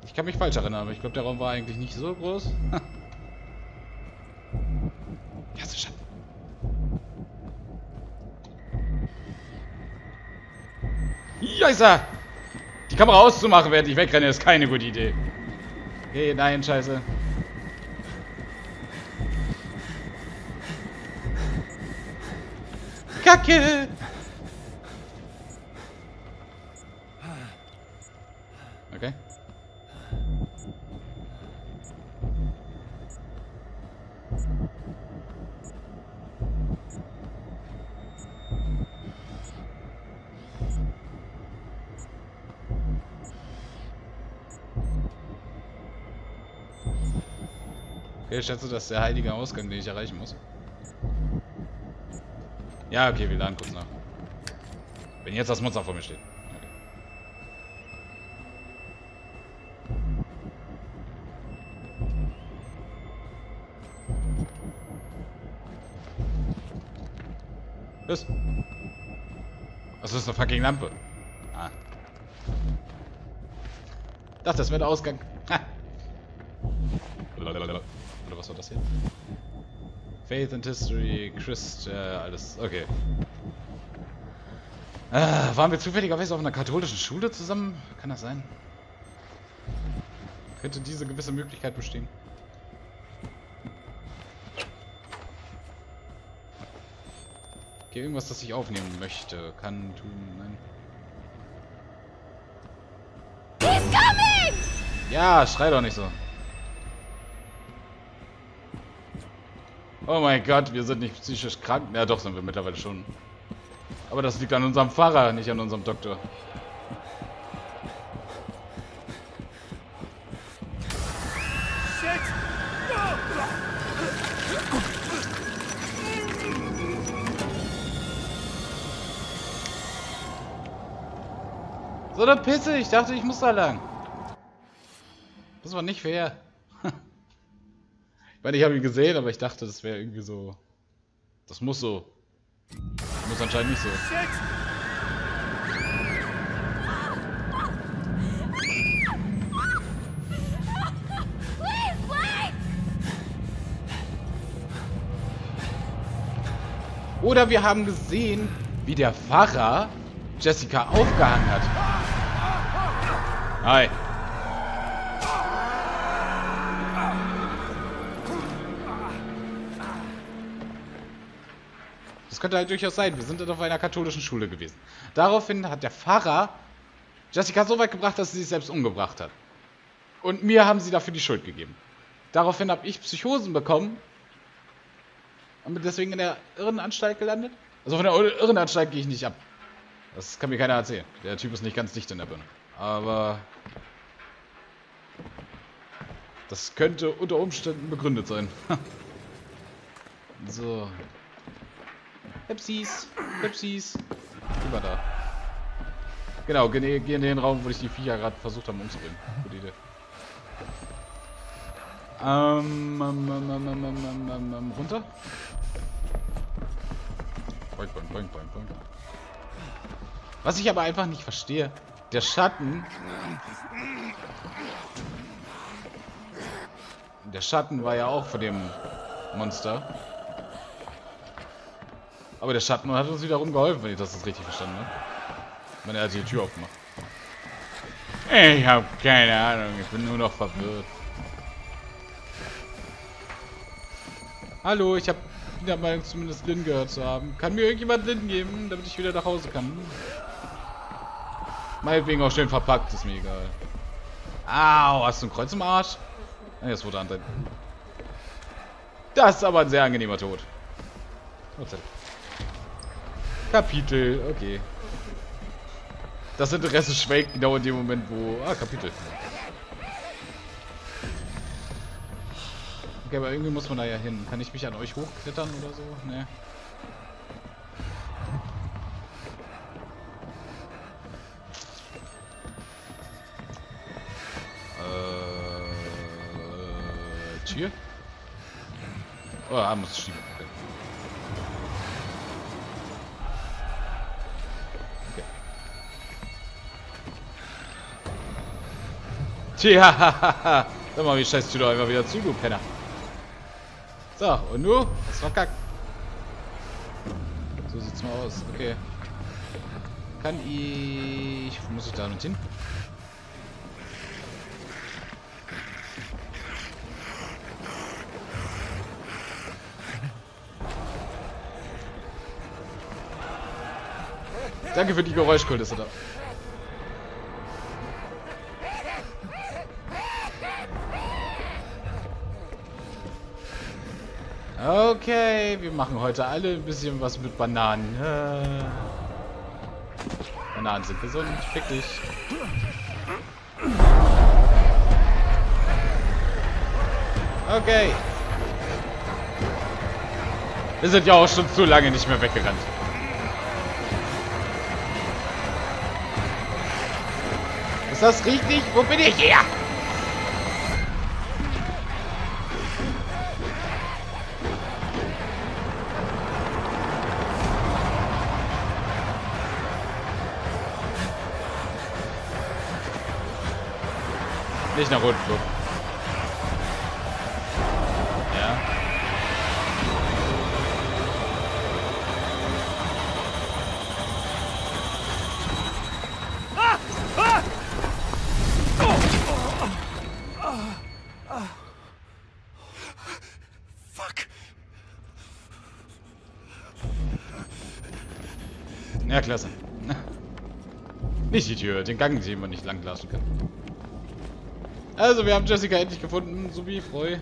Ich kann mich falsch erinnern, aber ich glaube, der Raum war eigentlich nicht so groß. Scheiße! Die Kamera auszumachen, während ich wegrenne, ist keine gute Idee. Okay, nein, scheiße. Kacke! Okay. Ich schätze, das ist der heilige Ausgang, den ich erreichen muss. Ja, okay, wir laden kurz nach. Wenn jetzt das Monster vor mir steht. Okay. Was? Das ist eine fucking Lampe. Ah. Ich dachte, das wäre der Ausgang. Ha. Was war das hier? Faith and History, Christ, äh, alles. Okay. Äh, waren wir zufälligerweise auf einer katholischen Schule zusammen? Kann das sein? Könnte diese gewisse Möglichkeit bestehen? Okay, irgendwas, das ich aufnehmen möchte. Kann, tun, nein. He's coming! Ja, schrei doch nicht so. Oh mein Gott, wir sind nicht psychisch krank. Ja, doch, sind wir mittlerweile schon. Aber das liegt an unserem Pfarrer, nicht an unserem Doktor. So, dann Pisse, ich dachte, ich muss da lang. Das war nicht fair. Ich meine, ich habe ihn gesehen, aber ich dachte, das wäre irgendwie so. Das muss so. Das muss anscheinend nicht so. Oder wir haben gesehen, wie der Pfarrer Jessica aufgehangen hat. Hi. Könnte halt durchaus sein. Wir sind dann auf einer katholischen Schule gewesen. Daraufhin hat der Pfarrer Jessica so weit gebracht, dass sie sich selbst umgebracht hat. Und mir haben sie dafür die Schuld gegeben. Daraufhin habe ich Psychosen bekommen. Und bin deswegen in der Irrenanstalt gelandet. Also von der Irrenanstalt gehe ich nicht ab. Das kann mir keiner erzählen. Der Typ ist nicht ganz dicht in der Birne. Aber das könnte unter Umständen begründet sein. So. Hepsis. Hepsis. Immer da. Genau, geh in den Raum, wo ich die Viecher gerade versucht habe umzubringen. Gute Idee. Ähm, ähm, ähm, ähm, ähm, ähm, ähm, runter. Boink, boink, boink, boink, boink. Was ich aber einfach nicht verstehe, der Schatten... Der Schatten war ja auch von dem Monster. Aber der Schatten hat uns wiederum geholfen, wenn ich das jetzt richtig verstanden habe. Ich meine, er hat die Tür aufgemacht. Ich habe keine Ahnung, ich bin nur noch verwirrt. Hallo, ich habe wieder mal zumindest Lynn gehört zu haben. Kann mir irgendjemand Lynn geben, damit ich wieder nach Hause kann? Meinetwegen auch schön verpackt, ist mir egal. Au, hast du ein Kreuz im Arsch? Jetzt wurde Anteil. Das ist aber ein sehr angenehmer Tod. Kapitel, okay. Das Interesse schwelgt genau in dem Moment, wo... Ah, Kapitel. Okay, aber irgendwie muss man da ja hin. Kann ich mich an euch hochklettern oder so? Nee. Hier? Oh, da muss ich schieben. Okay. Okay. Tja, dann machen wir die Scheiß-Tür doch einfach wieder zu, du Penner. So, und du? Das war kack. So sieht's mal aus. Okay. Kann ich... Muss ich da noch hin? Danke für die Geräuschkulisse da. Okay, wir machen heute alle ein bisschen was mit Bananen. Bananen sind gesund, fick dich. Okay. Wir sind ja auch schon zu lange nicht mehr weggerannt. Ist das richtig? Wo bin ich hier? Nicht nach unten. Ja. Ja, klasse. Nicht die Tür, den Gang, den man nicht lang lassen kann. Also, wir haben Jessica endlich gefunden, so wie Freu.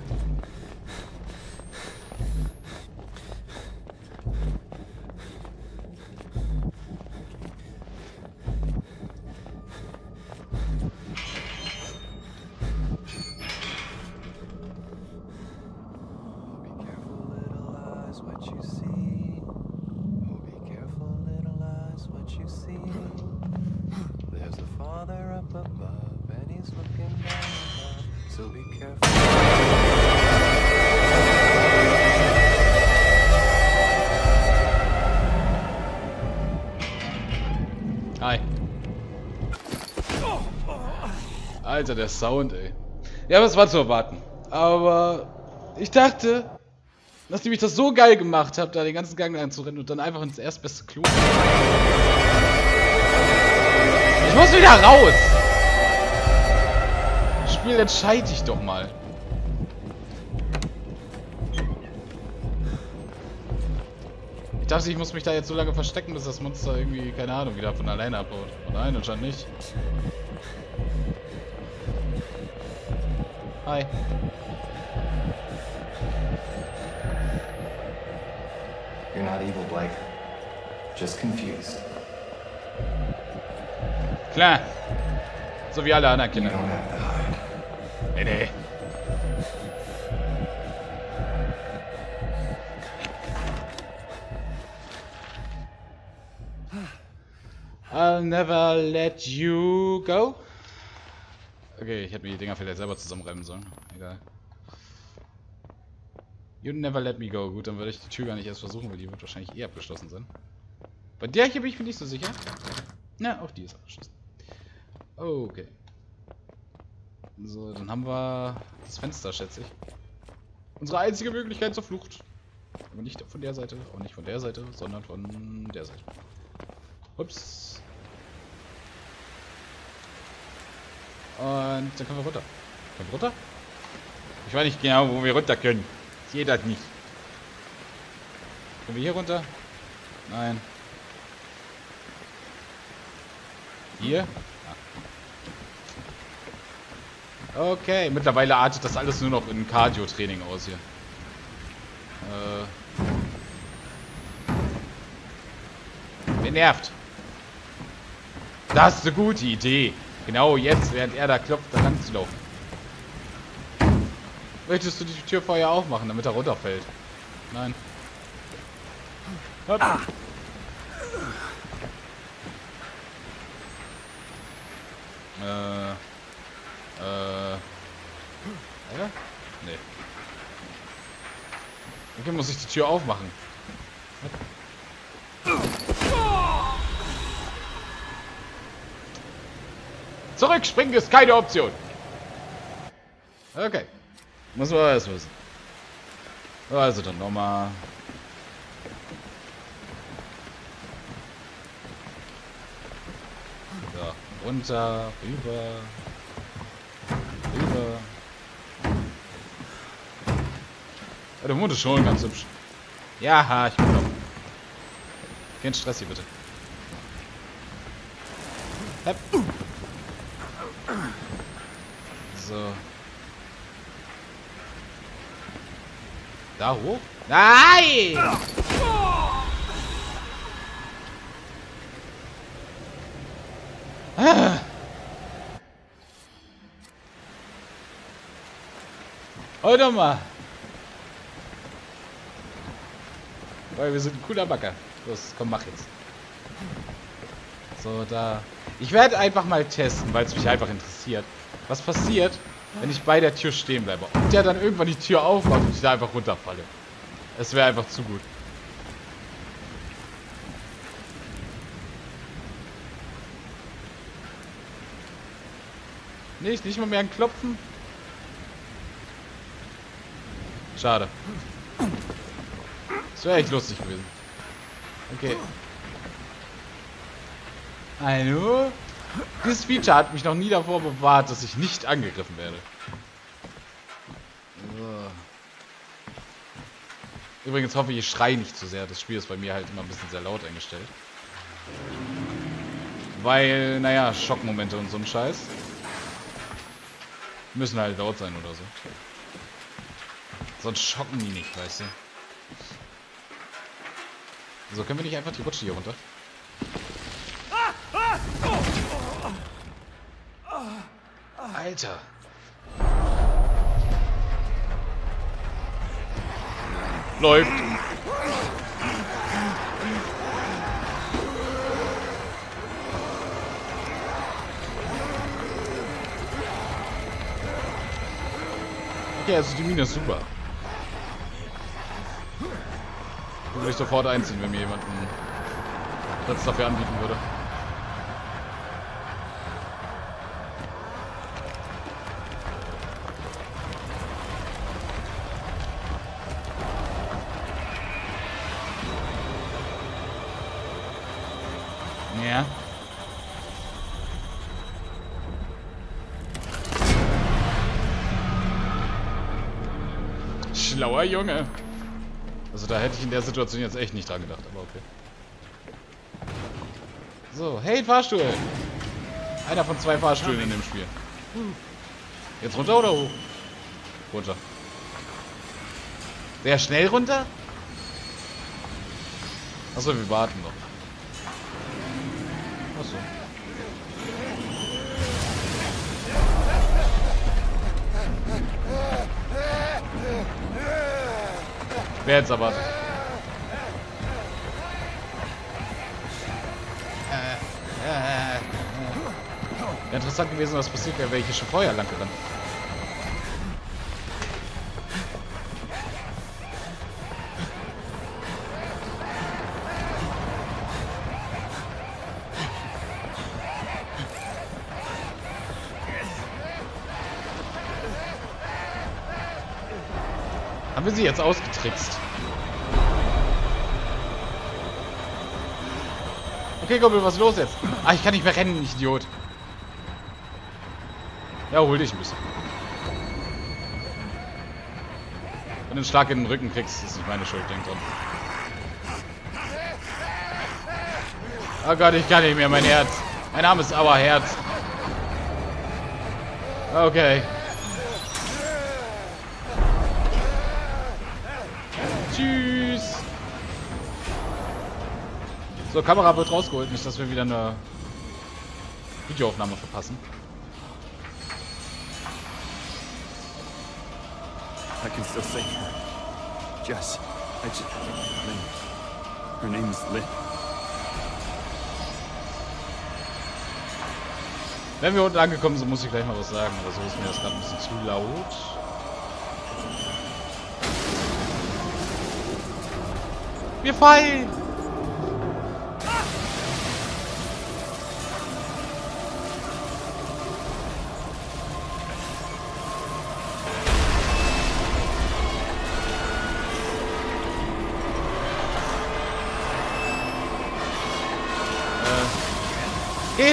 Alter, der Sound, ey. Ja, das war zu erwarten. Aber ich dachte, nachdem ich das so geil gemacht habe, da den ganzen Gang lang zu rennen und dann einfach ins erstbeste Klo. Ich muss wieder raus! Spiel, entscheide ich doch mal. Ich dachte, ich muss mich da jetzt so lange verstecken, bis das Monster irgendwie, keine Ahnung, wieder von alleine abhaut. Nein, anscheinend nicht. Hi. You're not evil, Blake. Just confused. Klar. So wie alle anderen Kinder. Nee, nee. I'll never let you go. Okay, ich hätte mir die Dinger vielleicht selber zusammenreimen sollen. Egal. You never let me go. Gut, dann würde ich die Tür gar nicht erst versuchen, weil die wird wahrscheinlich eh abgeschlossen sein. Bei der hier bin ich mir nicht so sicher. Na, auch die ist abgeschlossen. Okay. So, dann haben wir das Fenster, schätze ich. Unsere einzige Möglichkeit zur Flucht. Aber nicht von der Seite, auch nicht von der Seite, sondern von der Seite. Ups. Und dann können wir runter. Können wir runter? Ich weiß nicht genau, wo wir runter können. Ich sehe das nicht. Können wir hier runter? Nein. Hier? Ja. Okay, mittlerweile artet das alles nur noch in Cardio-Training aus hier. Äh. Wer nervt? Das ist eine gute Idee. Genau jetzt, während er da klopft, da lang zu laufen. Möchtest du die Tür vorher aufmachen, damit er runterfällt? Nein. Hopp. Ah. Äh. Äh. Ja? Nee. Okay, muss ich die Tür aufmachen. Zurückspringen ist keine Option. Okay. Muss man alles wissen. Also dann nochmal. So, runter, rüber. Rüber. Ja, der Mond ist schon ganz hübsch. Ja, ich bin drauf. Kein Stress hier bitte. Hep. So. Da hoch? Nein! Ah. Halt doch mal! Weil wir sind ein cooler Backer. Los, komm, mach jetzt. So, da. Ich werde einfach mal testen, weil es mich einfach interessiert. Was passiert, wenn ich bei der Tür stehen bleibe? Und der dann irgendwann die Tür aufmacht und ich da einfach runterfalle. Es wäre einfach zu gut. Nicht, nicht mal mehr ein Klopfen. Schade. Das wäre echt lustig gewesen. Okay. Hallo? Dieses Feature hat mich noch nie davor bewahrt, dass ich nicht angegriffen werde. So. Übrigens hoffe ich, ich schreie nicht zu sehr. Das Spiel ist bei mir halt immer ein bisschen sehr laut eingestellt. Weil, naja, Schockmomente und so ein Scheiß. Müssen halt laut sein oder so. Sonst schocken die nicht, weißt du. So, können wir nicht einfach die Rutsche hier runter? Alter. Läuft. Okay, also die Mine ist super. Würde ich sofort einziehen, wenn mir jemand einen Platz dafür anbieten würde. Ja. Schlauer Junge. Also da hätte ich in der Situation jetzt echt nicht dran gedacht, aber okay. So, hey, Fahrstuhl! Einer von zwei Fahrstühlen in dem Spiel. Jetzt runter oder hoch? Runter. Sehr schnell runter? Achso, wir warten noch. Achso. Wer jetzt erwartet? Wäre interessant gewesen, was passiert wäre, wäre ich hier schon vorher lang gerannt. Haben wir sie jetzt ausgetrickst? Okay, Kumpel, was ist los jetzt? Ah, ich kann nicht mehr rennen, ich Idiot. Ja, hol dich ein bisschen. Wenn du einen Schlag in den Rücken kriegst, ist nicht meine Schuld, denk dran. Oh Gott, ich kann nicht mehr, mein Herz. Mein Name ist Auer Herz. Okay. Tschüss. So, Kamera wird rausgeholt, nicht, dass wir wieder eine Videoaufnahme verpassen. I can still see her. Jess. I just... Lynn. Her name is Lynn. Wenn wir unten angekommen sind, muss ich gleich mal was sagen. Oder so ist mir das gerade ein bisschen zu laut. Wir fallen! Geh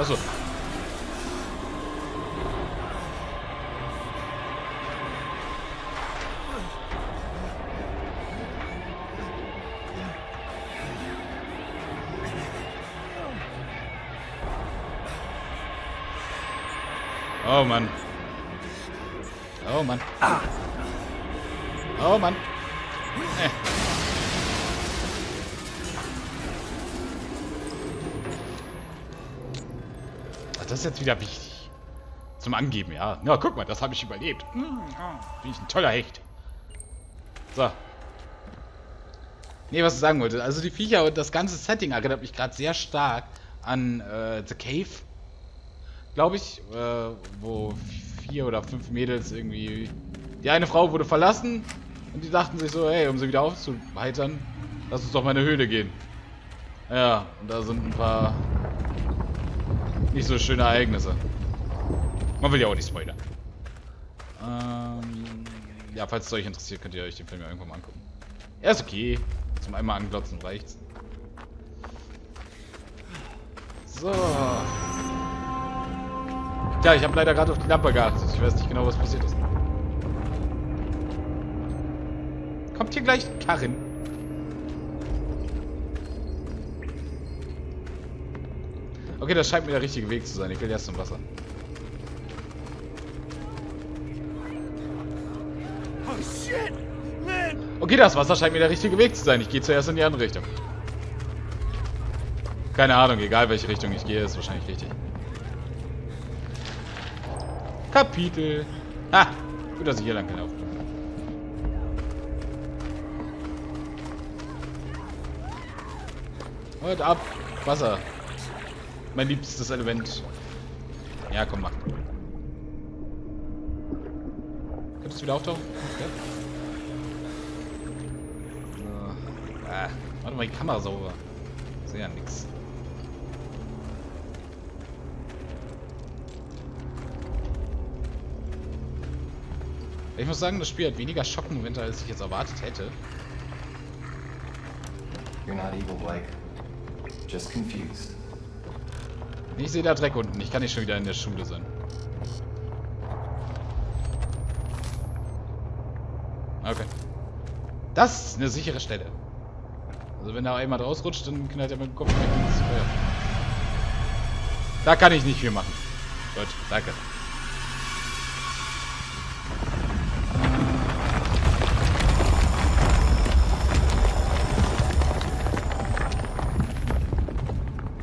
Achso. Oh Mann. Oh Mann. Ah. Oh Mann. Äh. Ach, das ist jetzt wieder wichtig. Zum Angeben, ja. Na, guck mal, das habe ich überlebt. Hm, bin ich ein toller Hecht. So. Nee, was ich sagen wollte. Also die Viecher und das ganze Setting erinnert mich gerade sehr stark an äh, The Cave. Glaube ich. Äh, wo... Vier oder fünf Mädels irgendwie. Die eine Frau wurde verlassen und die dachten sich so, hey, um sie wieder aufzuheitern, lass uns doch mal in eine Höhle gehen. Ja, und da sind ein paar nicht so schöne Ereignisse. Man will ja auch nicht spoilern. Ähm, ja, falls es euch interessiert, könnt ihr euch den Film ja irgendwann mal angucken. Er ist okay. Zum einmal anglotzen reicht's. So. Tja, ich habe leider gerade auf die Lampe geachtet. Ich weiß nicht genau, was passiert ist. Kommt hier gleich Karin? Okay, das scheint mir der richtige Weg zu sein. Ich will erst zum Wasser. Okay, das Wasser scheint mir der richtige Weg zu sein. Ich gehe zuerst in die andere Richtung. Keine Ahnung, egal welche Richtung ich gehe, ist wahrscheinlich richtig. Kapitel. Ha! Gut, dass ich hier lang gelaufen bin. Und ab. Wasser. Mein liebstes Element. Ja, komm, mach. Könntest du wieder auftauchen? Okay. So. Ah, warte mal, die Kamera sauber. Ich sehe ja nichts. Ich muss sagen, das Spiel hat weniger Schockmomente, als ich jetzt erwartet hätte. You're not evil, Blake. Just confused. Ich sehe da Dreck unten. Ich kann nicht schon wieder in der Schule sein. Okay. Das ist eine sichere Stelle. Also wenn da einmal rausrutscht, dann knallt er mit dem Kopf weg ins Feuer. Da kann ich nicht viel machen. Gut, danke.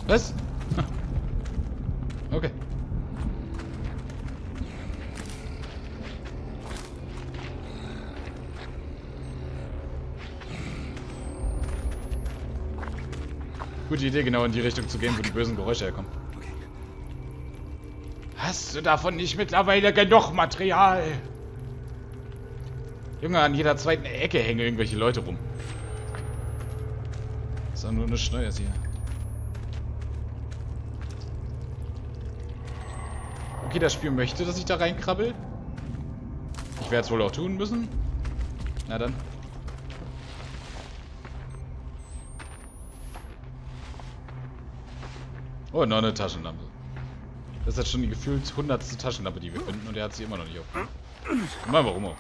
Was? Okay. Gute Idee, genau in die Richtung zu gehen, wo die bösen Geräusche herkommen. Okay. Hast du davon nicht mittlerweile genug Material? Junge, an jeder zweiten Ecke hängen irgendwelche Leute rum. Ist doch nur nichts Neues hier. Okay, das Spiel möchte, dass ich da reinkrabbel. Ich werde es wohl auch tun müssen. Na dann. Oh, noch eine Taschenlampe. Das ist jetzt schon die gefühlt hundertste Taschenlampe, die wir finden, und er hat sie immer noch nicht aufgenommen. Mal, warum auch?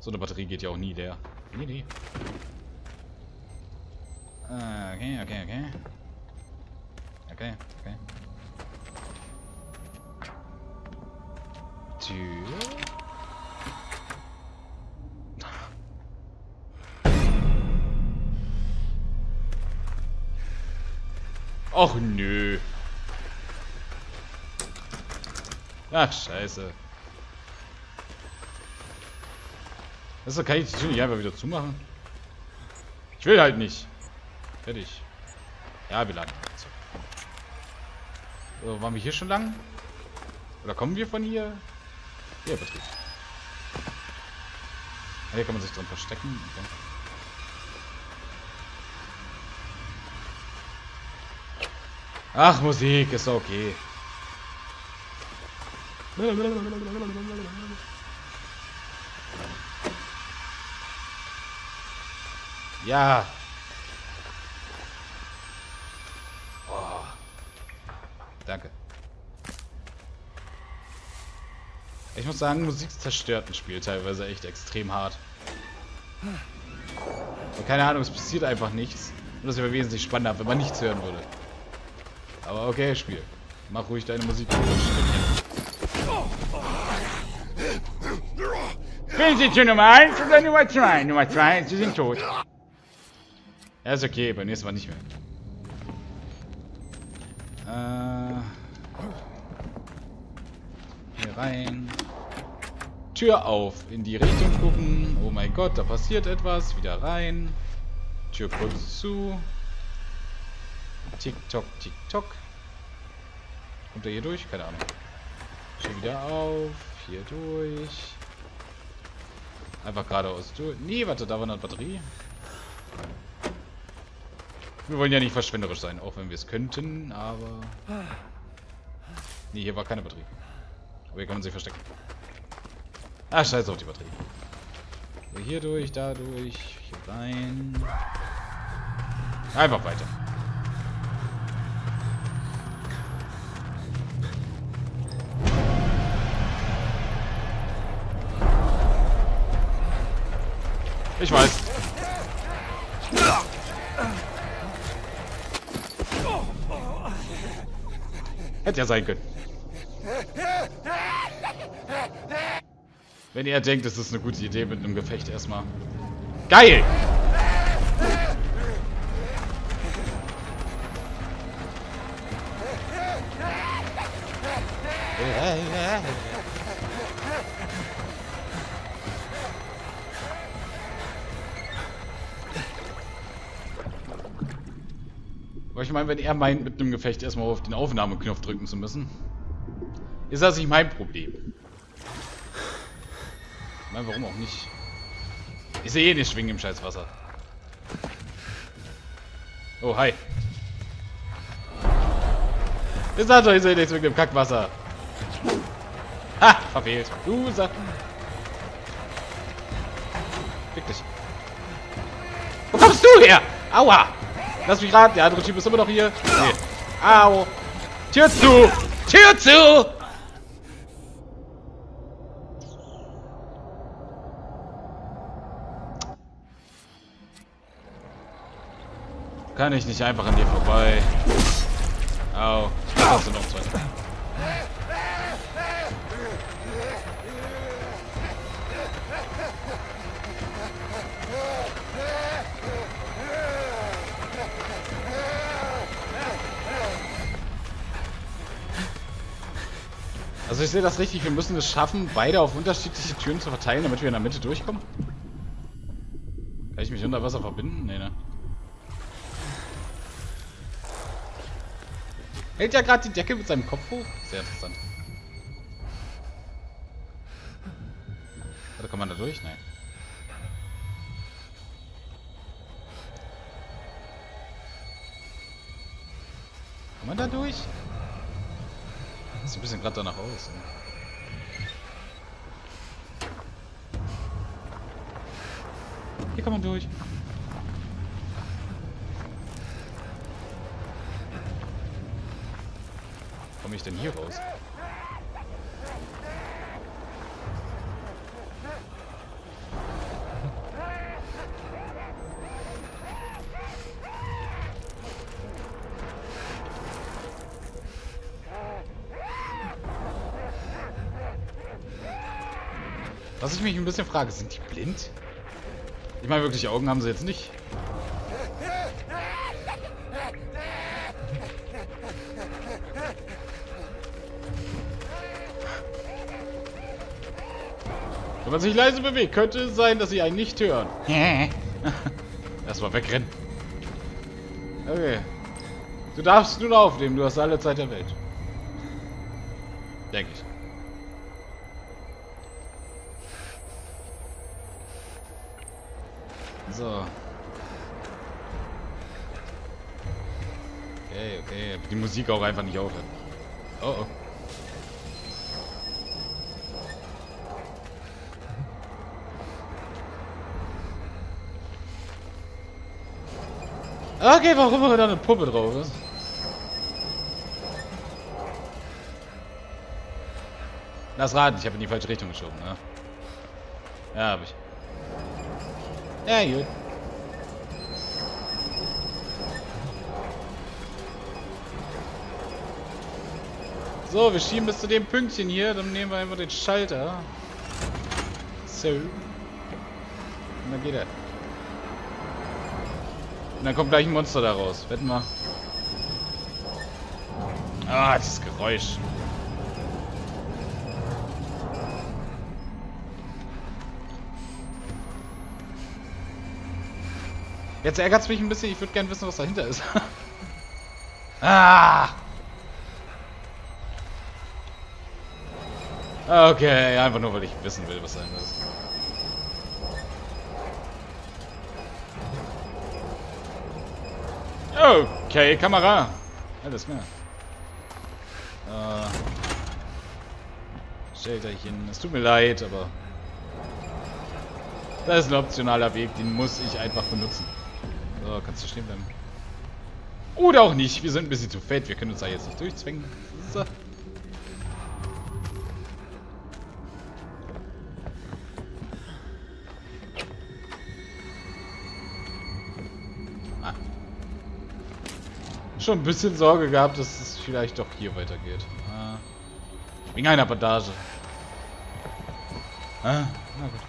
So eine Batterie geht ja auch nie leer. Nee, nee. Okay, okay, okay. Okay, okay. Tür. Och nö. Ach, scheiße. Also kann ich die Tür nicht einfach wieder zumachen? Ich will halt nicht. Fertig. Ja, wir laden. So, waren wir hier schon lang? Oder kommen wir von hier? Hier, Betrieb. Hier kann man sich dran verstecken. Okay. Ach, Musik ist okay. Ja. Oh. Danke. Ich muss sagen, Musik zerstört ein Spiel teilweise echt extrem hart. Aber keine Ahnung, es passiert einfach nichts. Und das wäre wesentlich spannender, wenn man nichts hören würde. Aber okay, Spiel. Mach ruhig deine Musik. Bin sie Tür Nummer eins oder Nummer zwei? Nummer zwei, sie sind tot. Ja, ist okay, beim nächsten Mal nicht mehr. Äh, hier rein. Tür auf, in die Richtung gucken. Oh mein Gott, da passiert etwas. Wieder rein. Tür kurz zu. Tick-Tock, Tick-Tock. Kommt er hier durch? Keine Ahnung. Hier wieder auf. Hier durch. Einfach geradeaus durch. Nee, warte, da war eine Batterie. Wir wollen ja nicht verschwenderisch sein, auch wenn wir es könnten, aber... Nee, hier war keine Batterie. Aber hier kann man sich verstecken. Ach, scheiße auf die Batterie. Also hier durch, da durch, hier rein. Einfach weiter. Ich weiß. Hätte ja sein können. Wenn ihr denkt, es ist eine gute Idee mit einem Gefecht erstmal. Geil! Ich meine, wenn er meint, mit einem Gefecht erstmal auf den Aufnahmeknopf drücken zu müssen, ist das nicht mein Problem. Ich meine, warum auch nicht? Ich sehe eh nicht schwingen im Scheißwasser. Oh, hi. Ich sag doch, ich sehe nichts mit dem Kackwasser. Ha, verfehlt. Du sagst. Fick dich. Wo kommst du her? Aua! Lass mich raten, der andere Typ ist immer noch hier. Nee. Au. Tür zu! Tür zu! Kann ich nicht einfach an dir vorbei. Au. Das sind noch zwei. Also ich sehe das richtig, wir müssen es schaffen, beide auf unterschiedliche Türen zu verteilen, damit wir in der Mitte durchkommen. Kann ich mich unter Wasser verbinden? Nee, ne. Hält ja gerade die Decke mit seinem Kopf hoch. Sehr interessant. Oder kann man da durch? Nein. Kann man da durch? Das sieht ein bisschen gerade danach aus. Ne? Hier kann man durch. Komme ich denn hier raus? Was ich mich ein bisschen frage, sind die blind? Ich meine, wirklich Augen haben sie jetzt nicht. Wenn man sich leise bewegt, könnte es sein, dass sie einen nicht hören. Erstmal wegrennen. Okay. Du darfst nun aufnehmen, du hast alle Zeit der Welt. Denke ich. So. Okay, okay. Die Musik auch einfach nicht aufhört. Oh oh. Okay, warum haben wir da eine Puppe drauf? Was? Lass raten, ich habe in die falsche Richtung geschoben, ne? Ja, habe ich. Ja, gut. So, wir schieben bis zu dem Pünktchen hier. Dann nehmen wir einfach den Schalter. So. Und dann geht er. Und dann kommt gleich ein Monster da raus. Wetten wir. Ah, dieses Geräusch. Jetzt ärgert es mich ein bisschen, ich würde gerne wissen, was dahinter ist. Ah! Okay, einfach nur, weil ich wissen will, was dahinter ist. Okay, Kamera. Alles klar. Äh, Shelterchen, es tut mir leid, aber... Das ist ein optionaler Weg, den muss ich einfach benutzen. So, kannst du stehen bleiben. Oder auch nicht. Wir sind ein bisschen zu fett. Wir können uns da jetzt nicht durchzwingen. So. Ah. Schon ein bisschen Sorge gehabt, dass es vielleicht doch hier weitergeht. Ah. Wegen einer Bandage. Ah, na gut.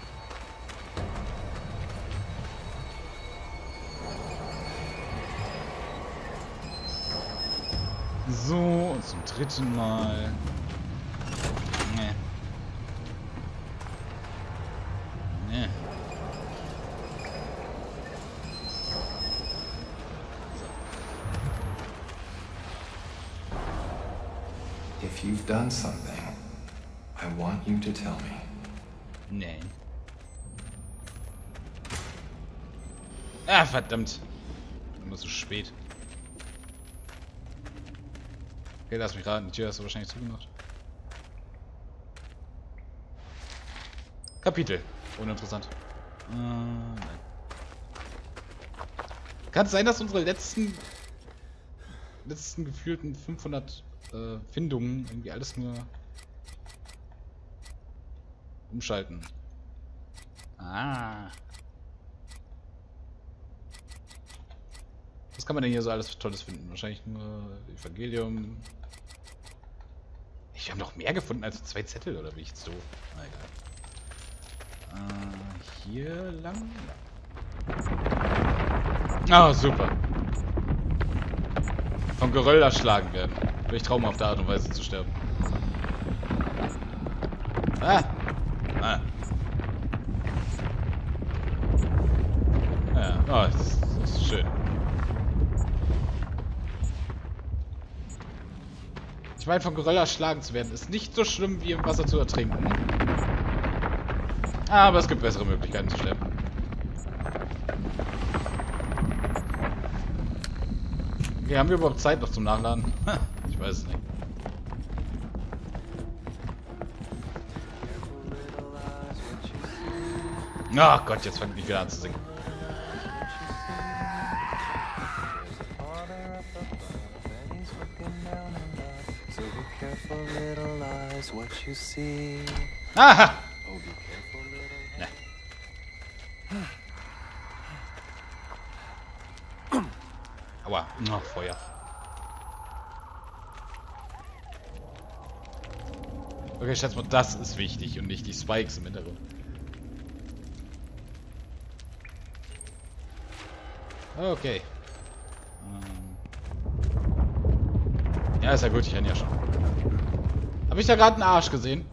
So, und zum dritten Mal. Nee. Nee. So. If you've done something, I want you to tell me. Nee. Ah, verdammt. Immer so spät. Okay, lass mich raten, die Tür hast du wahrscheinlich zugemacht. Kapitel. Uninteressant. Äh, nein. Kann es sein, dass unsere letzten letzten gefühlten fünfhundert äh, Findungen irgendwie alles nur umschalten? Ah. Was kann man denn hier so alles Tolles finden? Wahrscheinlich nur Evangelium. Ich habe noch mehr gefunden als zwei Zettel, oder bin ich jetzt doof? Na egal. Äh, hier lang? Ah, oh, super. Vom Geröll erschlagen werden. Durch Trauma auf der Art und Weise zu sterben. Ah! Ah! Ja, oh, das, das ist schön. meine, von Gorilla erschlagen zu werden, ist nicht so schlimm, wie im Wasser zu ertrinken. Aber es gibt bessere Möglichkeiten zu sterben. Okay, haben wir überhaupt Zeit noch zum Nachladen? Ich weiß es nicht. Ach Gott, jetzt fange ich wieder an zu singen. Aha! Ne. Aua, oh, Feuer. Okay, schätze mal, das ist wichtig und nicht die Spikes im Hintergrund. Okay. Ja, ist ja gut, ich kenne ja schon. Habe ich da gerade einen Arsch gesehen?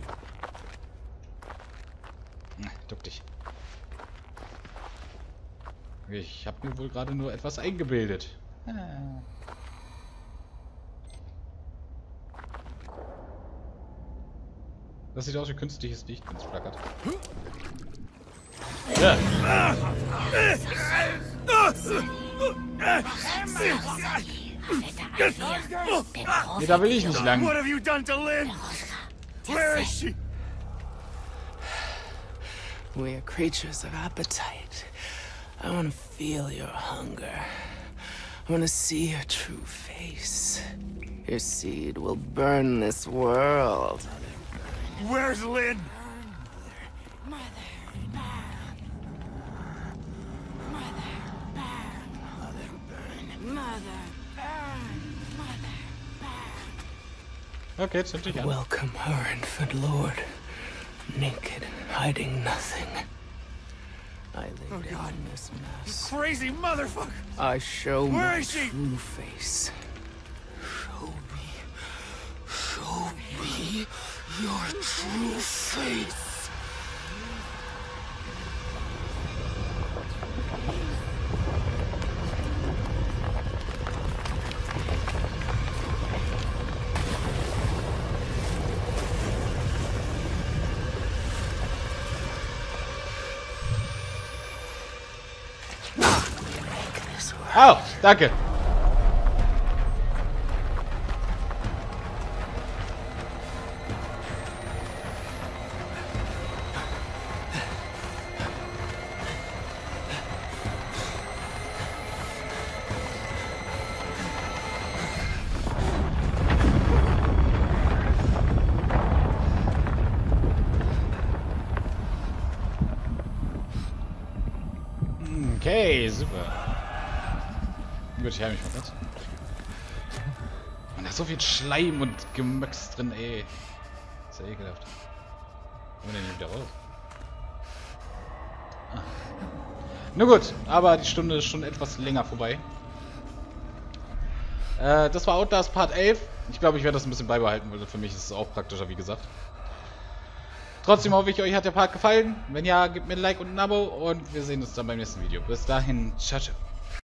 Na, duck dich. Ich habe mir wohl gerade nur etwas eingebildet. Das sieht aus wie künstliches Licht, wenn es flackert. Ja. Nee, da will ich nicht lang. We are creatures of appetite. I want to feel your hunger. I want to see your true face. Your seed will burn this world. Where's Lynn? Okay, jetzt natürlich an. Welcome her, infant lord. Naked, hiding nothing. I lay oh down in this mess. You crazy motherfucker! I show Where my is she? True face. Show me. Show me your true face. Oh, danke. Okay, super. Ich habe mich verletzt. Man hat so viel Schleim und Gemöcks drin, ey. Ist ja ekelhaft. Kommen wir denn wieder raus? Ah. Na gut, aber die Stunde ist schon etwas länger vorbei. Äh, das war Outlast Part elf. Ich glaube, ich werde das ein bisschen beibehalten, weil für mich ist es auch praktischer, wie gesagt. Trotzdem hoffe ich, euch hat der Part gefallen. Wenn ja, gebt mir ein Like und ein Abo und wir sehen uns dann beim nächsten Video. Bis dahin, ciao, ciao.